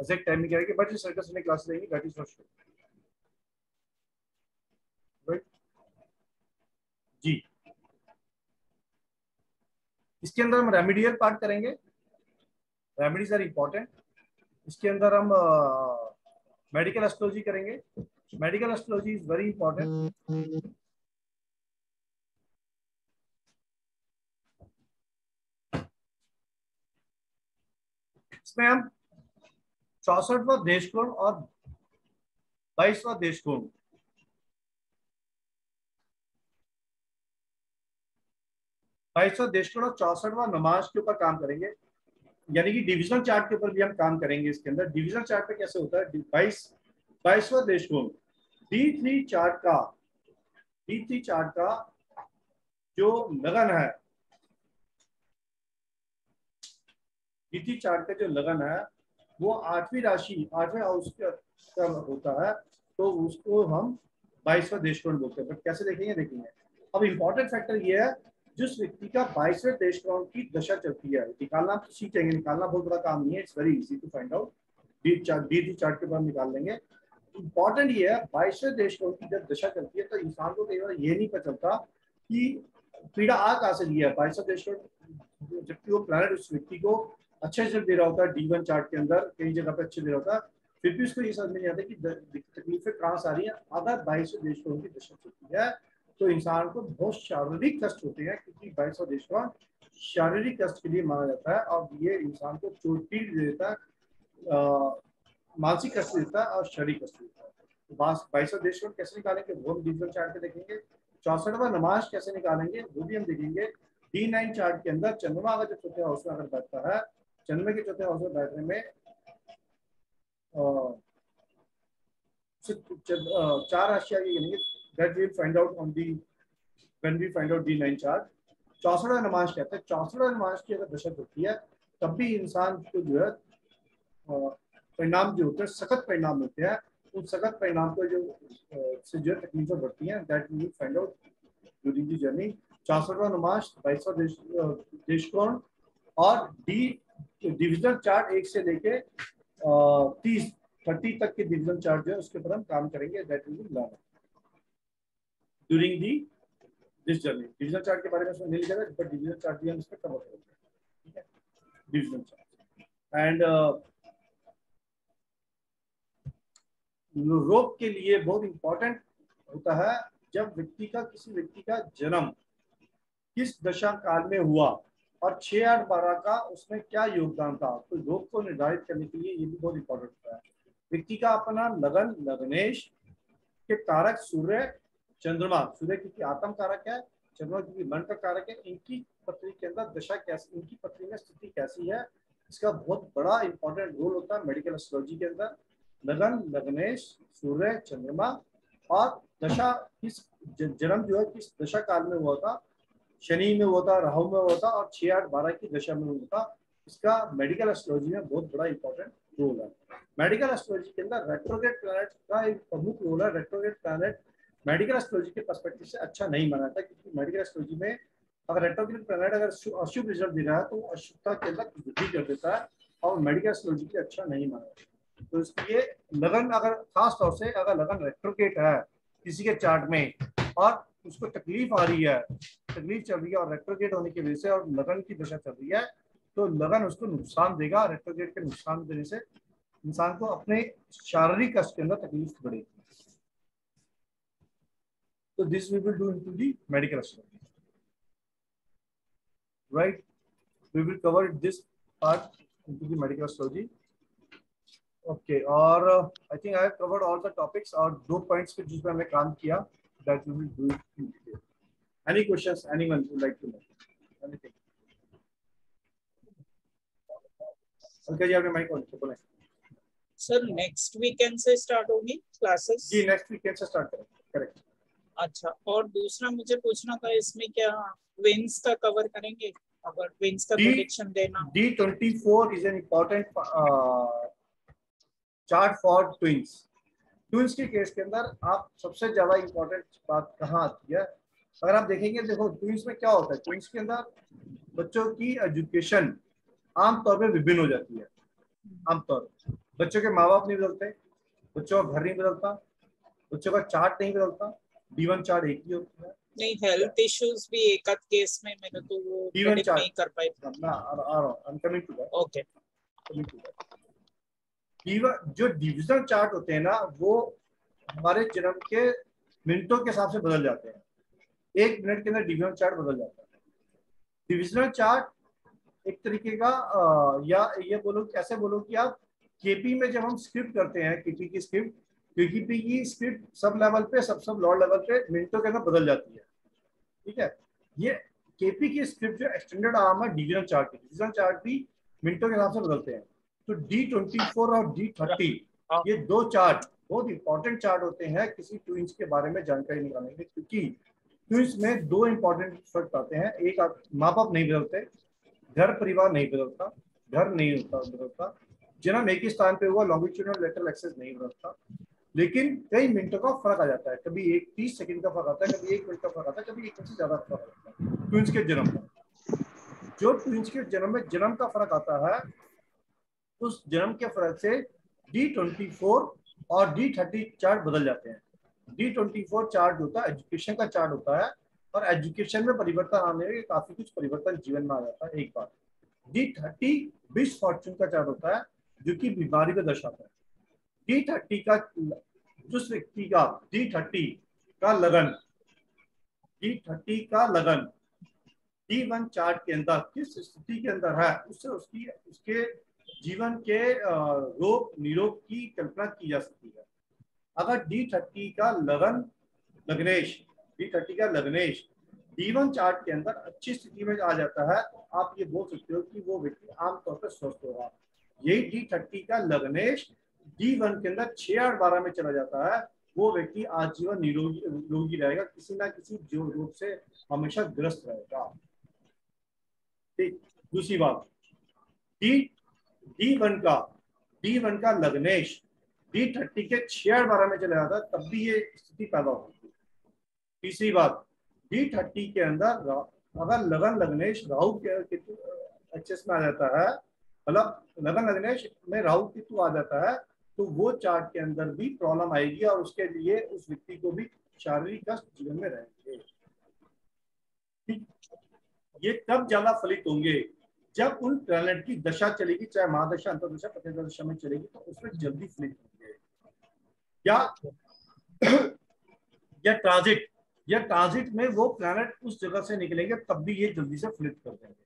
Exact time क्या रहेगी बट सर्कस में क्लास रहेगी that is not sure. Right ji. इसके अंदर हम रेमेडियल पार्ट करेंगे. Remedies are important. इसके अंदर हम मेडिकल एस्ट्रोलॉजी करेंगे. Medical astrology is very important. इसमें हम चौसठवां देशकोण और बाईसवां देशकोण बाईसवां देशकोण और चौसठवां नमाज के ऊपर काम करेंगे. यानी कि डिविजनल चार्ट के ऊपर भी हम काम करेंगे. इसके अंदर डिविजनल चार्ट पे कैसे होता है. बाईस बाईसवां देशकोण डी थ्री चार्ट का डी थ्री चार्ट का जो लगन है डी थ्री चार्ट का जो लगन है वो आठवीं राशि आठवें हाउस का होता है. तो उसको हम बाईसवें देशकोण बोलते हैं. बट कैसे देखेंगे देखेंगे. अब इम्पोर्टेंट फैक्टर ये है जिस व्यक्ति का बाईसवें देशकोण की दशा चलती है निकालना आप सीखेंगे. निकालना बहुत बड़ा काम नहीं है. It's very easy to find out. D chart D three chart के बाद निकाल लेंगे. इम्पोर्टेंट ये है बाईसवें देशकोण की जब दशा चलती है तो इंसान को कई बार ये नहीं पता चलता कि पीड़ा आ कहाँ से लिया है. बाईसवें देशकोण जबकि वो प्लैनेट उस व्यक्ति को अच्छे से दे रहा होता है. डी वन चार्ट के अंदर कई जगह पे अच्छे दे रहा होता है. फिर भी उसको ये समझ नहीं आता कि तकलीफें कहाँ से आ रही है. अगर बाईसवें देशकोण की दशा होती है तो इंसान को बहुत शारीरिक कष्ट होते हैं क्योंकि बाईसवां देशकोण शारीरिक कष्ट के लिए माना जाता है और ये इंसान को चोट पीट देता है, मानसिक कष्ट देता है और शारीरिक कष्ट देता है. बाईसवां देशकोण कैसे निकालेंगे वो हम डी वन चार्ट पे देखेंगे. चौसठवा नमाज कैसे निकालेंगे वो भी हम देखेंगे. डी नाइन चार्ट के अंदर चंद्रमा अगर जब चौथे हाउस में अगर बैठता है चंद्रमा के चौथे हाउस में बैठने में चार राशि आगे गिनेंगे. That we find out on the when we find out D nine chart. चौसठवा नमाज कहते हैं. चौसठवा नमाज की अगर दशा होती है तब भी इंसान को जो है परिणाम जो होते हैं सख्त परिणाम होते हैं. उन सख्त परिणाम को जो से जो है तकलीफें बढ़ती हैं. That we find out during the journey. चौसठवा नमाज बाईसवा देश देशकोण और डी डिविजनल चार्ट एक से लेके तीस थर्टी तक के डिविजनल चार्ट जो है उसके ऊपर हम काम करेंगे. That will be learn during the this journey. Divisional chart के बारे में उसमें नहीं लिखा बट डिविजनल चार्ट भी हम इसमें कवर करेंगे. ठीक है डिविजनल चार्ट एंड रोग के लिए बहुत इंपॉर्टेंट होता है. जब व्यक्ति का किसी व्यक्ति का जन्म किस दशा काल में हुआ और छः आठ बारह का उसमें क्या योगदान था तो रोग को निर्धारित करने के लिए ये भी बहुत इंपॉर्टेंट होता है. व्यक्ति का अपना लगन लगनेश के कारक सूर्य चंद्रमा, सूर्य क्योंकि आत्म कारक है, चंद्रमा क्योंकि मन का कारक है, इनकी पत्री के अंदर दशा कैसी, इनकी पत्री में स्थिति कैसी है, इसका बहुत बड़ा इंपॉर्टेंट रोल होता है मेडिकल एस्ट्रोलॉजी के अंदर। लगन, लग्नेश, सूर्य, चंद्रमा और दशा, किस जन्म जो है किस दशा काल में हुआ था, शनि में हुआ था, राहु में हुआ था और छह आठ बारह की दशा में हुआ था, इसका मेडिकल एस्ट्रोलॉजी में बहुत बड़ा इंपॉर्टेंट रोल है। मेडिकल एस्ट्रोलॉजी के अंदर रेट्रोग्रेड प्लैनेट का एक प्रमुख रोल है। रेट्रोग्रेड प्लैनेट मेडिकल एस्ट्रोलॉजी के पर्सपेक्टिव से अच्छा नहीं माना जाता, क्योंकि मेडिकल एस्ट्रोलॉजी में अगर रेट्रोग्रेड प्लैनेट अगर अशुभ रिजल्ट दे रहा है तो अशुभता के अंदर वृद्धि कर देता है और मेडिकल एस्ट्रोलॉजी के अच्छा नहीं माना जाता। तो इसलिए लगन, अगर खासतौर से अगर लगन रेट्रोग्रेड है किसी के चार्ट में और उसको तकलीफ आ रही है, तकलीफ चल रही है और रेट्रोग्रेड होने की वजह से और लगन की दशा चल रही है, तो लगन उसको नुकसान देगा। रेट्रोग्रेड के नुकसान देने से इंसान को अपने शारीरिक कष्ट के अंदर तकलीफ बढ़ेगी। तो this we will do into the medical astrology, right? We will cover this part into the medical astrology. Okay, और uh, I think I have covered all the topics और दो points पे जिस पे हमने काम किया, that we will do it in detail. Any questions? Anyone would like to know? Anything? Okay, जी आपने माइक ऑन किया, बोलें। Sir, next weekend से start होगी classes? जी next weekend से start करें, correct? अच्छा, और दूसरा मुझे पूछना था इसमें क्या ट्विन्स का कवर करेंगे? अगर ट्विन्स का प्रेडिक्शन देना, D twenty four is an important chart for twins. Twins के केस के अंदर आप सबसे ज्यादा इंपॉर्टेंट बात कहाँ आती है? अगर आप देखेंगे, देखो ट्विन्स में क्या होता है, ट्विन्स के अंदर बच्चों की एजुकेशन आमतौर पर विभिन्न हो जाती है। आमतौर बच्चों के माँ बाप नहीं बदलते, बच्चों का घर नहीं बदलता, बच्चों का चार्ट नहीं बदलता, डी वन चार्ट एक ही होता है। नहीं, हेल्थ इश्यूज भी एक आध केस में मैंने तो वो प्रेडिक्ट नहीं कर पाई ना। आ रहा हूं, I am coming to that. Okay, coming to that. D one जो डिविजन चार्ट होते हैं ना, वो हमारे जन्म के मिनटों के हिसाब से बदल जाते हैं। एक मिनट के अंदर डिविजन चार्ट बदल जाता है। डिविजनल चार्ट एक तरीके का आ, या ये बोलो, कैसे बोलो कि आप केपी में जब हम स्क्रिप्ट करते हैं, केपी की स्क्रिप्ट क्योंकि ये स्क्रिप्ट सब लेवल पे सब सब लॉर्ड लेवल पे मिनटों के अंदर बदल जाती है, ठीक है। ये केपी की स्क्रिप्ट जो एक्सटेंडेड आर्म है डिवीजन चार्ट की, डिवीजन चार्ट भी मिनटों के हिसाब से बदलते हैं। तो डी ट्वेंटी फोर और डी थर्टी ये दो चार्ट बहुत इंपॉर्टेंट चार्ट होते हैं किसी ट्विन्स के बारे में जानकारी निकालने के, क्योंकि ट्विन्स में दो इंपॉर्टेंट फैक्ट आते हैं। एक, आप माँ बाप नहीं बदलते, घर परिवार नहीं बदलता, घर नहीं बदलता, जन्म एक ही स्थान पर हुआ, लॉन्गिट्यूडनल लेटरल एक्सेस नहीं बदलता, लेकिन कई मिनटों का फर्क आ जाता है। कभी एक तीस सेकंड का फर्क आता है, कभी एक मिनट का फर्क आता है, कभी एक मिनट से ज्यादा फर्क आता है ट्विन्स के जन्म में। जो ट्विन्स के जन्म में जन्म का फर्क आता है, उस जन्म के फर्क से डी ट्वेंटी फोर और डी थर्टी चार्ट बदल जाते हैं। डी ट्वेंटी फोर चार्ट होता है एजुकेशन का चार्ट होता है, और एजुकेशन में परिवर्तन आने में काफी कुछ परिवर्तन जीवन में आ जाता है। एक बात डी थर्टी बिश फॉर्चून का चार्ट होता है, जो कि बीमारी को दर्शाता है। डी थर्टी का जिस व्यक्ति का डी थर्टी का लगन डी थर्टी का लगन डी वन चार्ट के अंदर किस स्थिति के अंदर है, उससे उसकी उसके जीवन के रोग निरोग की कल्पना की जा सकती है। अगर डी थर्टी का लगन लग्नेश डी थर्टी का लग्नेश डी वन चार्ट के अंदर अच्छी स्थिति में आ जाता है, तो आप ये बोल सकते हो कि वो व्यक्ति आमतौर पर स्वस्थ होगा। यही डी थर्टी का लग्नेश डी वन के अंदर छह आठ बारह में चला जाता है, वो व्यक्ति आजीवन निरोगी रोगी रहेगा, किसी ना किसी जो रोग से हमेशा ग्रस्त रहेगा। ठीक, दूसरी बात डी डी वन का डी वन का लग्नेश डी थर्टी के छह आठ बारह में चला जाता है, तब भी ये स्थिति पैदा होती है। तीसरी बात डी थर्टी के अंदर अगर लगन लग्नेश राहु के केतु एक्सेस में आ जाता है, मतलब लगन लग्नेश में राहु केतु आ जाता है, तो वो चार्ट के अंदर भी प्रॉब्लम आएगी और उसके लिए उस व्यक्ति को भी शारीरिक कष्ट जीवन में रहेंगे। ये कब ज्यादा फलित होंगे? जब उन प्लैनेट की दशा चलेगी, चाहे महादशा अंतर्दशा प्रतिदशा दशा में चलेगी, तो उसमें जल्दी फलित होंगे। या या ट्रांजिट या ट्रांजिट में वो प्लैनेट उस जगह से निकलेंगे, तब भी ये जल्दी से फलित कर देंगे,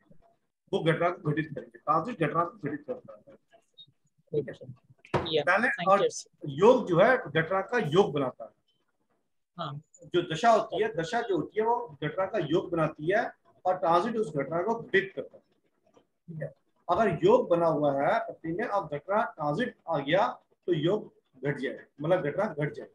वो घटना को घटित करेंगे। ट्रांजिट घटना को घटित करता है, ठीक है। और योग जो है घटना का योग बनाता है, हाँ। जो दशा होती है, दशा जो होती है वो घटना का योग बनाती है और ट्रांजिट उस घटना को प्रेडिक्ट करता है। ठीक है, अगर योग बना हुआ है पृथ्वी में, अब घटना ट्रांजिट आ गया तो योग घट जाए, मतलब घटना घट जाए।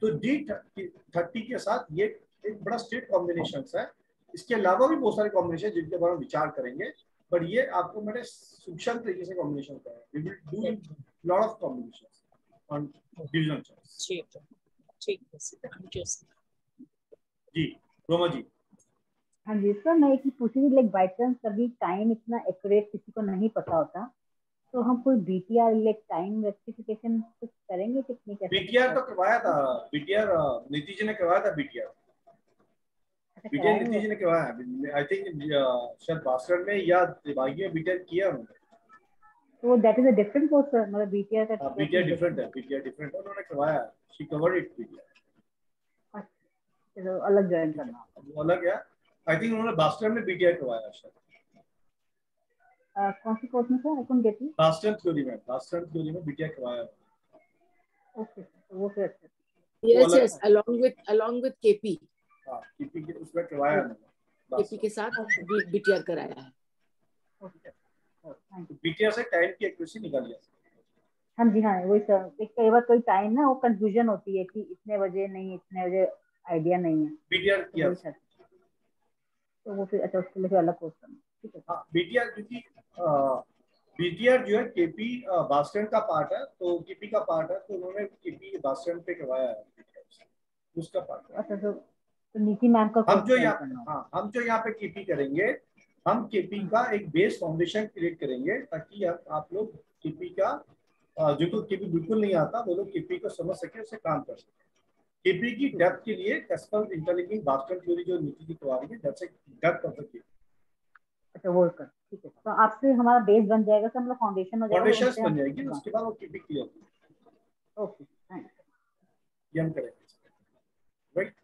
तो डी थर्टी के साथ ये एक बड़ा स्ट्रेट कॉम्बिनेशन है। इसके अलावा भी बहुत सारे कॉम्बिनेशन जिनके बारे में विचार करेंगे, बट ये आपको मैंने सूक्ष्म तरीके से कॉम्बिनेशन कराया। We will do lot of combinations on division charts. ठीक है, ठीक है सर, थैंक यू सर। जी रोमा जी। हाँ जी सर, मैं एक पूछ रही, लाइक बाय चांस कभी टाइम इतना एक्यूरेट किसी को नहीं पता होता, तो हम कोई बीटीआर लाइक टाइम रेक्टिफिकेशन कुछ करेंगे? टेक्निक बीटीआर तो करवाया था, बीटीआर नीतीश जी ने करवाया था। बीटीआर बीटीआर नीतीश जी ने करवाया, आई थिंक शायद भास्कर में या दिवागी में बीटीआर किया उन्होंने। तो that is a different course sir, मतलब बीटीआर का बीटीआर डिफरेंट है, बीटीआर डिफरेंट है, उन्होंने करवाया। She covered it BTR. अच्छा, तो अलग ज्वाइन करना, वो अलग है। आई थिंक उन्होंने भास्कर में बीटीआर करवाया शायद। कौन सी कोर्स में सर? कौन देती? बास्टन थ्योरी में, बास्टन थ्योरी में बीटीआर करवाया। ओके, वो फिर yes yes along with along with KP. हां, केपी के उसमें करवाया, केपी के साथ बीटीआर कराया है। Okay, thank you. बीटीआर से टाइम की एक्यूरेसी निकाल लिया। हां जी, हां वही सर, एक कई बार कोई टाइम ना वो कंफ्यूजन होती है कि इतने बजे नहीं, इतने बजे आईडिया नहीं है। बीटीआर किया तो वो फिर अच्छा, उसके लिए अलग कोर्स करना। ठीक है, हां बीटीआर, क्योंकि बीटीआर जो है केपी बास्टन का पार्ट है, तो केपी का पार्ट है, तो उन्होंने केपी बास्टन पे करवाया है, उसका पार्ट। अच्छा सर, तो नीति मैम का हम जो यहाँ हाँ हम जो यहाँ पे केपी करेंगे, हम केपी का एक बेस फाउंडेशन क्रिएट करेंगे, ताकि आप लोग केपी का, जिनको केपी बिल्कुल नहीं आता वो लोग केपी को समझ सके, उससे काम कर सके। केपी की डेप्थ के लिए एस्पर इंटरलिंकिंग बास्टन थ्योरी जो नीति की करवा रही है, डेप्थ से डेप्थ कर सकते। अच्छा, वो कर, ठीक है, तो आपसे हमारा बेस बन जाएगा सर, मतलब फाउंडेशन हो जाएगा, फाउंडेशन बन जाएगी, उसके बाद वो केपी क्लियर होगी। ओके, थैंक्स, ये हम करेंगे। Right,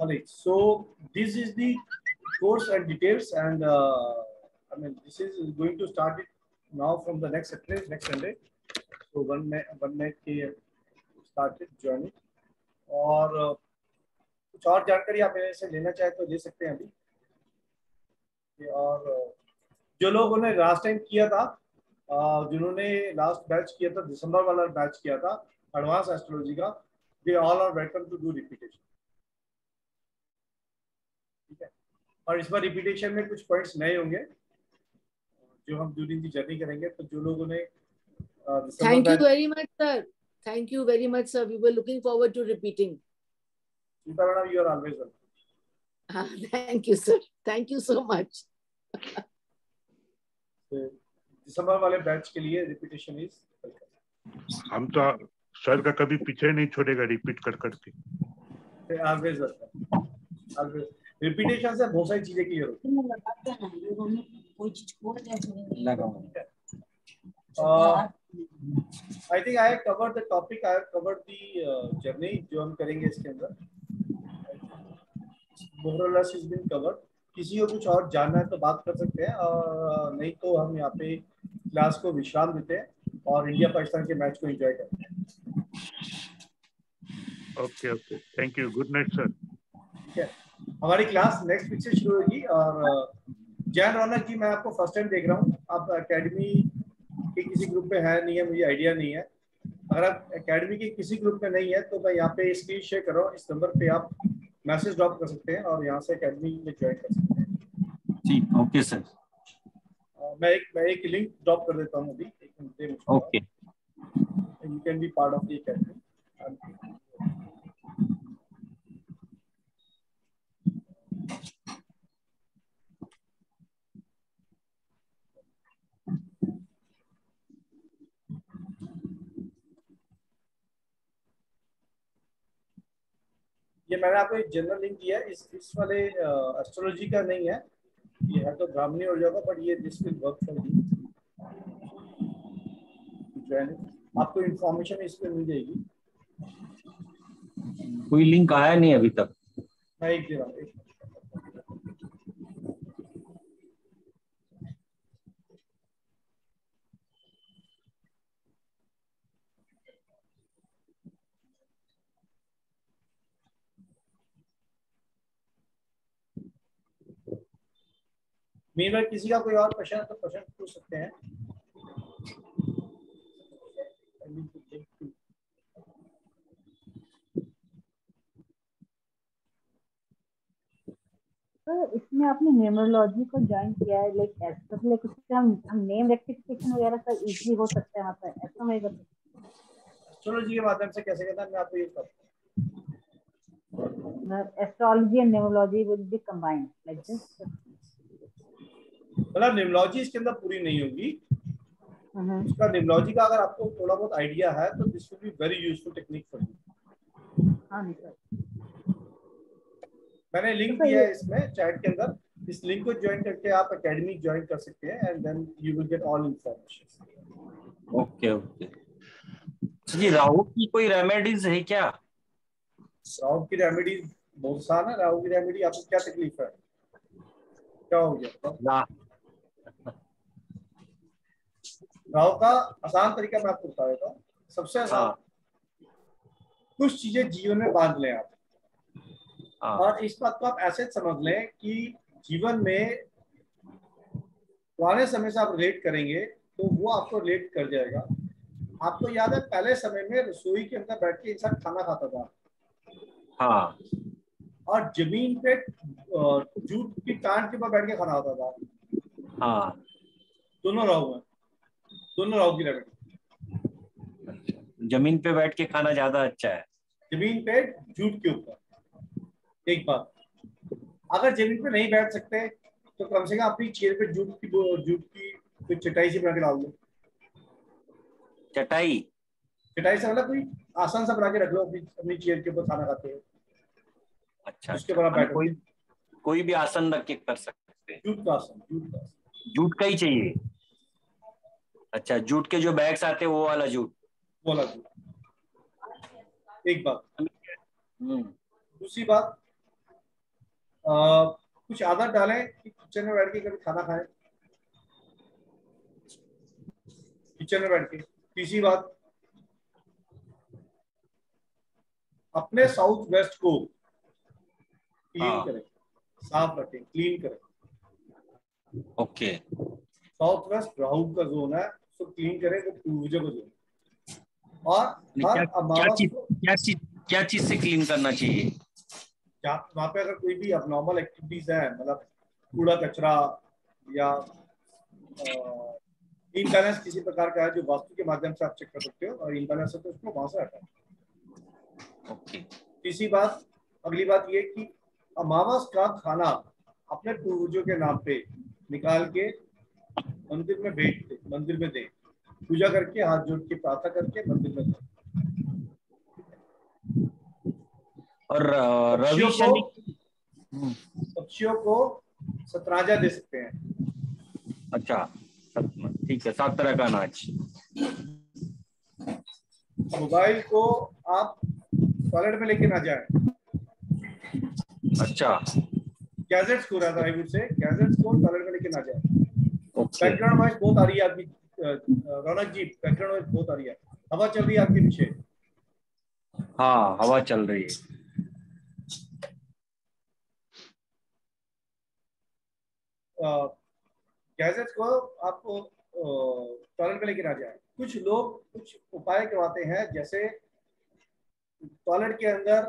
alright, so this is the course and details, and I mean this is going to start it now from the next Saturday, next Sunday. So one में one में के start it, join it. और कुछ और जानकारी आप मेरे से लेना चाहे तो ले सकते हैं अभी। और जो लोगों ने लास्ट टाइम किया था, जिन्होंने लास्ट बैच किया था, दिसंबर वाला बैच किया था एडवांस एस्ट्रोलॉजी का, they all are welcome to do repetition. ठीक है, और इस बार रिपीटेशन में कुछ पॉइंट्स नए होंगे जो हम ड्यूरिंग दी जर्नी करेंगे। तो जो लोगों ने, thank you very much sir, thank you very much sir, we were looking forward to repeating. Sita madam, you are always welcome. हाँ, thank you sir, thank you so much. दिसंबर वाले batch के लिए रिपीटेशन इज, हम तो sir का कभी पीछे नहीं छोड़ेगा, रिपीट कर करके ऑलवेज ऑलवेज। रिपीटेशन से बहुत सारी चीजें क्लियर होती हैं, लोगों में कोई चीज छोड़ जाती है। I think I have covered the topic, I have covered the journey जो हम करेंगे इसके अंदर। More less is been covered. किसी को कुछ और जानना है तो बात कर सकते हैं, और नहीं तो हम यहाँ पे क्लास को विश्राम देते हैं और इंडिया पाकिस्तान के मैच को एंजॉय करते हैं। Okay okay, thank you, good night sir. ठीक है, हमारी क्लास नेक्स्ट वीक से शुरू होगी। और जैन रौनक जी, मैं आपको फर्स्ट टाइम देख रहा हूँ, आप अकेडमी के किसी ग्रुप में है नहीं है, मुझे आइडिया नहीं है। अगर आप अकेडमी के किसी ग्रुप में नहीं है तो मैं यहाँ पे स्क्रीन शेयर कर रहा हूँ, इस नंबर पे आप मैसेज ड्रॉप कर सकते हैं और यहाँ से अकेडमी में ज्वाइन कर सकते हैं। जी ओके सर, मैं एक मैं एक लिंक ड्रॉप कर देता हूँ अभी। Okay, you can be part of the academy. ये मैंने आपको एक जनरल लिंक दिया है, इस इस वाले एस्ट्रोलॉजी का नहीं है, ये है तो ब्राह्मणी हो जाएगा, बट ये this will work for you, आपको इन्फॉर्मेशन इसमें मिल जाएगी। कोई लिंक आया नहीं अभी तक, मैं एक दे रहा हूँ। मेरा किसी का कोई और प्रश्न तो प्रश्न पूछ सकते हैं। इसमें आपने न्यूमरोलॉजी को ज्वाइन किया है, लाइक ऐसा तो लाइक उससे हम हम नेम रेक्टिफिकेशन वगैरह सब इजीली हो सकता है वहाँ पर, ऐसा मैं करता हूँ। एस्ट्रोलॉजी के माध्यम से कैसे करता हूँ मैं आपको ये बताऊँ। Astrology and numerology will be combined like this. मतलब न्यूमरोलॉजी इसके अंदर पूरी नहीं होगी, उसका न्यूमरोलॉजी का अगर आपको थोड़ा बहुत आइडिया है तो this will be very useful technique for you. हाँ सर, मैंने लिंक दिया है इसमें चैट के अंदर, इस लिंक को ज्वाइन करके आप एकेडमी ज्वाइन कर सकते हैं and then you will get all information. Okay okay जी, राहु की कोई रेमेडीज है क्या? राहु की रेमेडीज बहुत सारा है। राहु की रेमेडी आपको क्या तकलीफ है, क्या हो गया ना? राहु का आसान तरीका मैं आपको बता देता हूँ, सबसे आसान कुछ चीजें जीवन में बांध लें आप, और इस बात को आप ऐसे समझ लें कि जीवन में पुराने समय से आप रिलेट करेंगे तो वो आपको रिलेट कर जाएगा। आपको याद है पहले समय में रसोई के अंदर बैठ के इंसान खाना खाता था, हाँ, और जमीन पे जूट की टांट के ऊपर बैठ के खाना खाता था, हाँ, दोनों राहु दोनों राहु की रेमेडी। जमीन पे बैठ के खाना ज्यादा अच्छा है, जमीन पे जूट के ऊपर। एक बात, अगर जमीन पे नहीं बैठ सकते तो कम से कम अपनी चेयर पे जूट की जूट की कोई चटाई से बना के डाल दो, चटाई चटाई से मतलब कोई आसान सा बना के रख लो अपनी चेयर के ऊपर खाना खाते हो। अच्छा, उसके बाद बैठो, कोई कोई भी आसन रख के कर सकते हैं। जूट का आसन, जूट का जूट का ही चाहिए। अच्छा, जूट के जो बैग्स आते हैं वो वाला जूट, वो वाला जूट। एक बात, दूसरी बात, आ, कुछ आदत डालें कि किचन में बैठ के कभी खाना खाएं, किचन में बैठ के। तीसरी बात, अपने साउथ वेस्ट को क्लीन करें, साफ रखें, क्लीन करें। ओके, साउथ वेस्ट राहु का जोन है, उसको क्लीन करें, वो पूर्वजों को जोन। और हर अमावस को क्या चीज क्या चीज से क्लीन करना चाहिए? वहाँ पे अगर कोई भी अबनॉर्मल एक्टिविटीज है, मतलब कूड़ा कचरा या इनबैलेंस किसी प्रकार का है जो वास्तु के माध्यम से आप चेक कर सकते हो, और इनबैलेंस है तो उसको वहां से हटाओ। तीसरी बात, अगली बात ये कि अमावस का खाना अपने पूर्वजों के नाम पे निकाल के मंदिर में भेज दे, मंदिर में दे, पूजा करके हाथ जोड़ के प्रार्थना करके मंदिर में दे। और रवि शनि पक्षियों को सतराजा दे सकते हैं। अच्छा, ठीक है, सात तरह का अनाज। मोबाइल को आप टॉयलेट में लेके ना जाए। अच्छा, गैजेट्स को रहा था आई से, गैजेट्स को टॉयलेट में लेके ना जाए। बैकग्राउंड वॉइस बहुत आ रही है आपकी, रौनक जी, बैकग्राउंड वॉइस बहुत आ रही है, हवा चल रही है आपके पीछे। हाँ, हवा चल रही है। गैजेट्स को आपको टॉयलेट में लेके ना जाए। कुछ लोग कुछ उपाय करवाते हैं, जैसे टॉयलेट के अंदर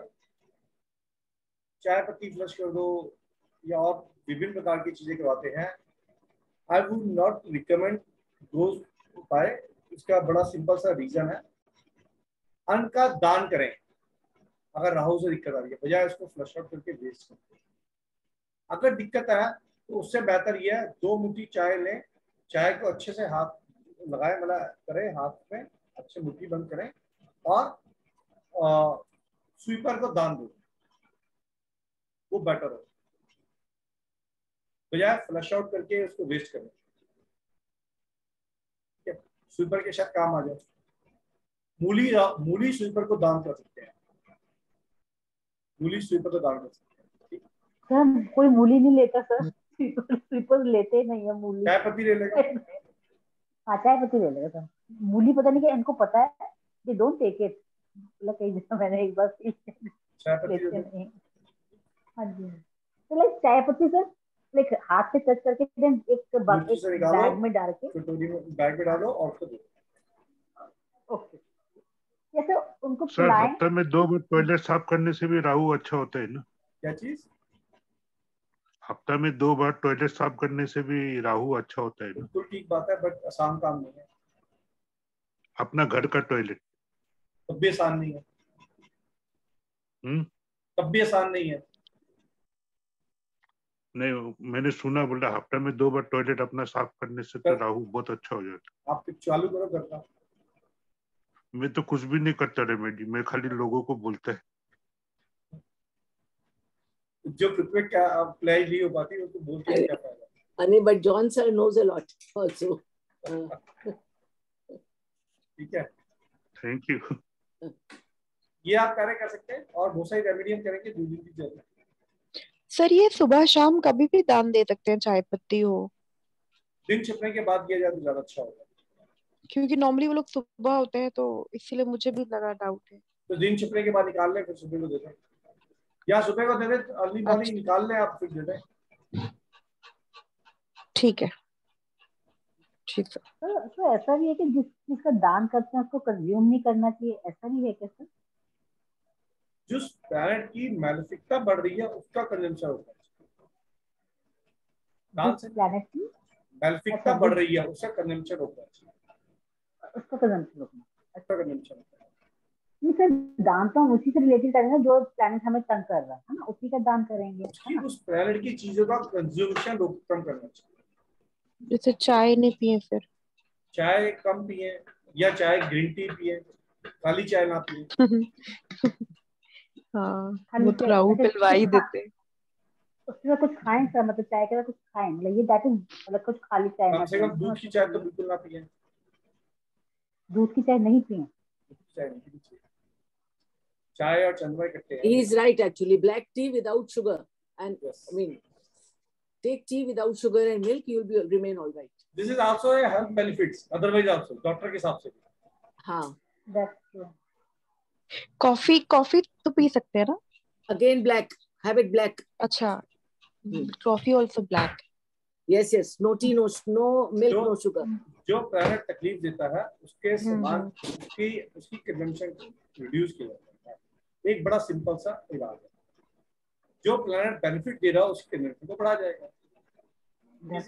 चाय पत्ती फ्लश कर दो या और विभिन्न प्रकार की चीजें करवाते हैं। आई वुड नॉट रिकमेंड दो उपाय। इसका बड़ा सिंपल सा रीजन है, अन्न का दान करें अगर राहु से दिक्कत आ रही है, बजाय उसको फ्लश आउट करके वेस्ट करते। अगर दिक्कत है तो उससे बेहतर यह है दो मुट्ठी चाय लें, चाय को अच्छे से हाथ लगाए, मतलब करें हाथ में अच्छे, मुट्ठी बंद करें और आ, स्वीपर को दान दो, वो बेटर हो बजाय फ्लश आउट करके उसको वेस्ट करें। ठीक है, स्वीपर के साथ काम आ जाए। मूली मूली स्वीपर को दान कर सकते हैं, मूली स्वीपर को दान कर सकते हैं। सर कोई मूली नहीं लेता सर, स्वीपर लेते नहीं है मूली। चाय पत्ती ले लेगा। हाँ, चाय पत्ती ले लेगा सर, मूली पता नहीं क्या इनको पता है, दे डोंट टेक इट। मतलब कई जगह मैंने एक बार चाय पत्ती नहीं। हाँ जी, तो लाइक चाय पत्ती सर लाइक हाथ से टच करके देन एक बैग में डाल के बैग में डालो और उसको दो। ओके जैसे उनको पिलाएं। हफ्ते में दो बार टॉयलेट साफ करने से भी राहु अच्छा होता है ना? क्या चीज? हफ्ता में दो बार टॉयलेट साफ करने से भी राहु अच्छा होता है ना? बिल्कुल ठीक बात है, बट आसान काम नहीं है। अपना घर का टॉयलेट तब भी आसान नहीं है। हम्म तब भी आसान नहीं है। नहीं, मैंने सुना बोला हफ्ते में दो बार टॉयलेट अपना साफ करने से तो राहु बहुत अच्छा हो जाता है। आप चालू करो करना। मैं तो कुछ भी नहीं करता रेमेडी, मैं खाली लोगों को बोलता है। जो प्रिपेयर क्या अप्लाई नहीं हो पाती उसको बोलते क्या फायदा। अरे but John sir knows a lot also. ठीक है, थैंक यू। ये आप कार्य कर सकते हैं और बहुत सारी रेमेडी हम करेंगे दो दिन की जरूरत। सर ये सुबह शाम कभी भी दान दे सकते हैं, चाय पत्ती हो। दिन छिपने के बाद किया जाए तो ज्यादा अच्छा होगा, क्योंकि नॉर्मली वो लोग सुबह होते हैं तो इसीलिए मुझे भी लगा डाउट है। तो दिन छिपने के बाद निकाल लें फिर सुबह को दे दें, या सुबह को दे दें अर्ली मॉर्निंग निकाल लें आप फिर दे दें। ठीक है, ठीक है। तो, तो ऐसा भी है कि जिस चीज का दान करते हैं उसको कंज्यूम नहीं करना चाहिए, ऐसा भी है क्या सर? जिस प्लैनेट की मैलेफिकता बढ़ रही है उसका कंजम्पशन होता है। दान से प्लैनेट की मैलेफिकता बढ़ रही है उसका कंजम्पशन होता है। उसका कंजम्पशन होता है, नहीं सर दान तो हम उसी से रिलेटेड करेंगे जो प्लैनेट हमें तंग कर रहा है ना, उसी का दान करेंगे। उसकी उस प्लैनेट की चीजों का कंजम्पशन कम करना चाहिए। जैसे चाय नहीं पिए, फिर चाय कम पिए या चाय ग्रीन टी पिए, काली चाय ना पिए। हाँ, वो तो राहु पिलवा ही देते। उसमें कुछ खाएं सर, मतलब चाय के साथ कुछ खाएं, मतलब ये दैट इज मतलब कुछ खाली चाय ना, कम से कम दूध की चाय तो बिल्कुल ना पिए। दूध की चाय नहीं पिए, चाय नहीं पिए। चाय और चंद्रमा इकट्ठे हैं। He is right actually. Black tea without sugar and yes. I mean take tea without sugar and milk, you will be remain all right. This is also a health benefits. Otherwise also doctor के हिसाब से। हाँ. That's true. Coffee coffee तो पी सकते हैं ना? Again black. Have it black. अच्छा. Coffee also black. Yes yes. No tea, no no milk, no sugar. जो प्राण तकलीफ देता है उसके समान की उसकी कंजम्पशन रिड्यूस किया जाता है। एक बड़ा सिंपल सा इलाज है, जो प्लैनेट बेनिफिट दे रहा है उसके कंजम्पशन को बढ़ा जाएगा।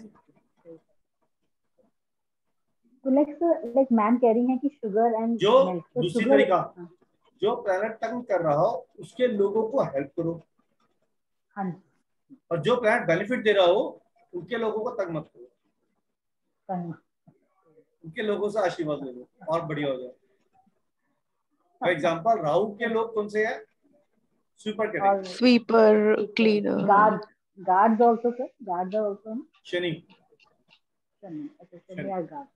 तो लाइक लाइक मैम कह रही हैं कि शुगर एंड जो दूसरी तरीका जो प्लैनेट तंग कर रहा हो उसके लोगों को हेल्प करो। हाँ, और जो प्लैनेट बेनिफिट दे रहा हो उनके लोगों को तंग मत करो, उनके लोगों से आशीर्वाद ले लो और बढ़िया हो जाए। फॉर एग्जांपल राहु के लोग कौन से हैं? स्वीपर के, sweeper, cleaner, guard, guards also sir, guards also Shani Shani अच्छा शनि और गार्ड।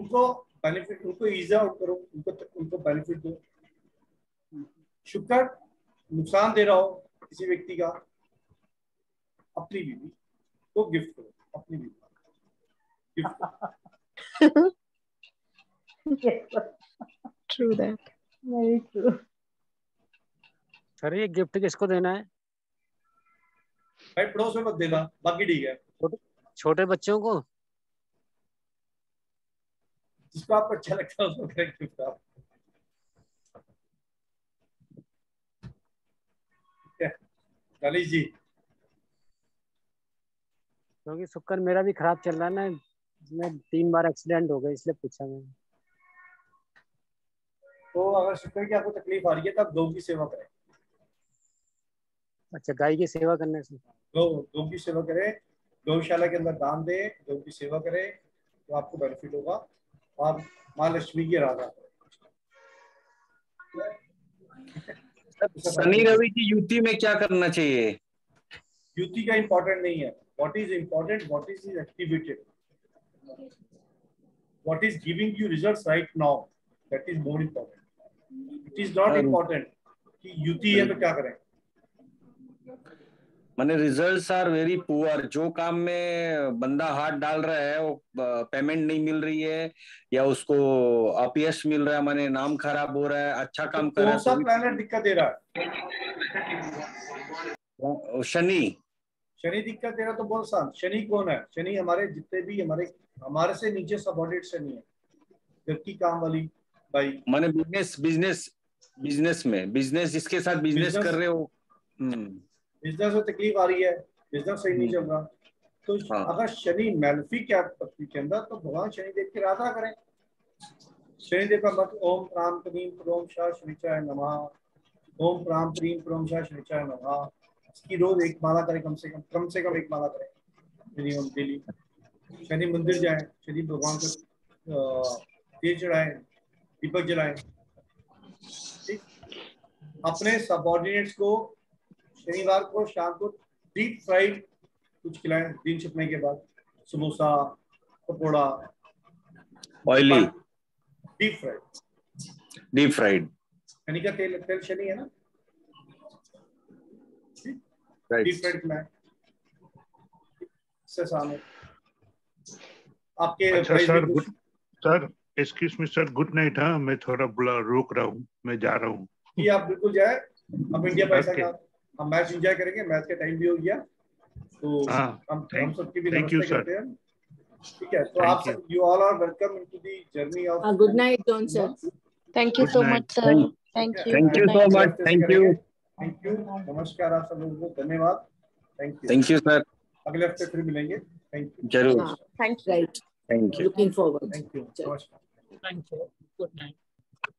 उनको बेनिफिट, उनको ईजा आउट करो, उनको उनको बेनिफिट दो। शुक्र नुकसान दे रहा हो किसी व्यक्ति का, अपनी बीवी को गिफ्ट करो, अपनी अरे ये गिफ्ट किसको देना है भाई? पड़ोस में मत देना, बाकी ठीक है। छोटे बच्चों को, जिसको आपको अच्छा लगता है उसको करेक्ट गिफ्ट आप। गणेश जी क्योंकि शुक्र मेरा भी खराब चल रहा है ना, इसमें तीन बार एक्सीडेंट हो गए, इसलिए पूछा मैंने। तो अगर शुक्र की आपको तकलीफ आ रही है तब गौ की सेवा करें। अच्छा, गाय की सेवा करने से गौ गौ की सेवा करें, गौशाला के अंदर दान दें, गौ की सेवा करें तो आपको बेनिफिट होगा। और माँ लक्ष्मी की आराधना करें। शनि रवि की युति में क्या करना चाहिए? युति का इम्पोर्टेंट नहीं है। What is important? What is activated? What is giving you results right now? That is more important. It is not important कि युति है तो क्या करें। माने results are very poor. जो काम में बंदा हाथ डाल रहा है वो पेमेंट नहीं मिल रही है, या उसको अपयश मिल रहा है, माने नाम खराब हो रहा है। अच्छा काम कर रहा है, दिक्कत दे रहा है। शनि शनि दिक्कत दे रहा तो बोल सा शनि कौन है? शनि हमारे जितने भी हमारे हमारे से नीचे सबऑर्डिनेट शनि है, जबकि काम वाली भाई माने बिजनेस बिजनेस बिजनेस में बिजनेस जिसके साथ बिजनेस कर रहे हो, बिजनेस में तकलीफ आ रही है, बिजनेस सही नहीं चल रहा, तो हाँ। अगर शनि मैलफिक है पृथ्वी के अंदर तो भगवान शनिदेव की आराधना करें। शनिदेव का मत ओम प्राम क्रीम प्रोम शाह शनिचाय नमः, ओम प्राम क्रीम प्रोम शाह शनिचाय नमः की रोज एक माला करें, कम से कम कम से कम एक माला करें मिनिमम डेली। शनि मंदिर जाए, शनि भगवान को तेल चढ़ाए, दीपक जलाए, अपने सबऑर्डिनेट्स को शनिवार को शाम को डीप फ्राइड कुछ खिलाएं दिन छिपने के बाद, samosa pakora oily deep fried deep fried Shani का तेल तेल शनि है ना, डीप फ्राइड खिलाएं से सामने आपके। अच्छा sir, good sir, excuse me sir, good night. हाँ मैं थोड़ा बुला रोक रहा हूँ, मैं जा रहा हूँ। ये आप बिल्कुल जाए, अब इंडिया पाकिस्तान okay. का हम मैच एंजॉय करेंगे, मैच का टाइम भी हो गया तो ah, हम हम सबके भी नमस्ते करते हैं, ठीक है? तो thank आप सब you all are welcome into the journey of good night John sir, thank you so much sir, thank you thank you so much, thank you thank you नमस्कार आप सब लोगों को, धन्यवाद, thank you thank you sir, अगले हफ्ते फिर मिलेंगे, थैंक यू जरूर, thank you, right, thank you, looking forward, thank you, नमस्कार, थैंक यू, गुड नाइट।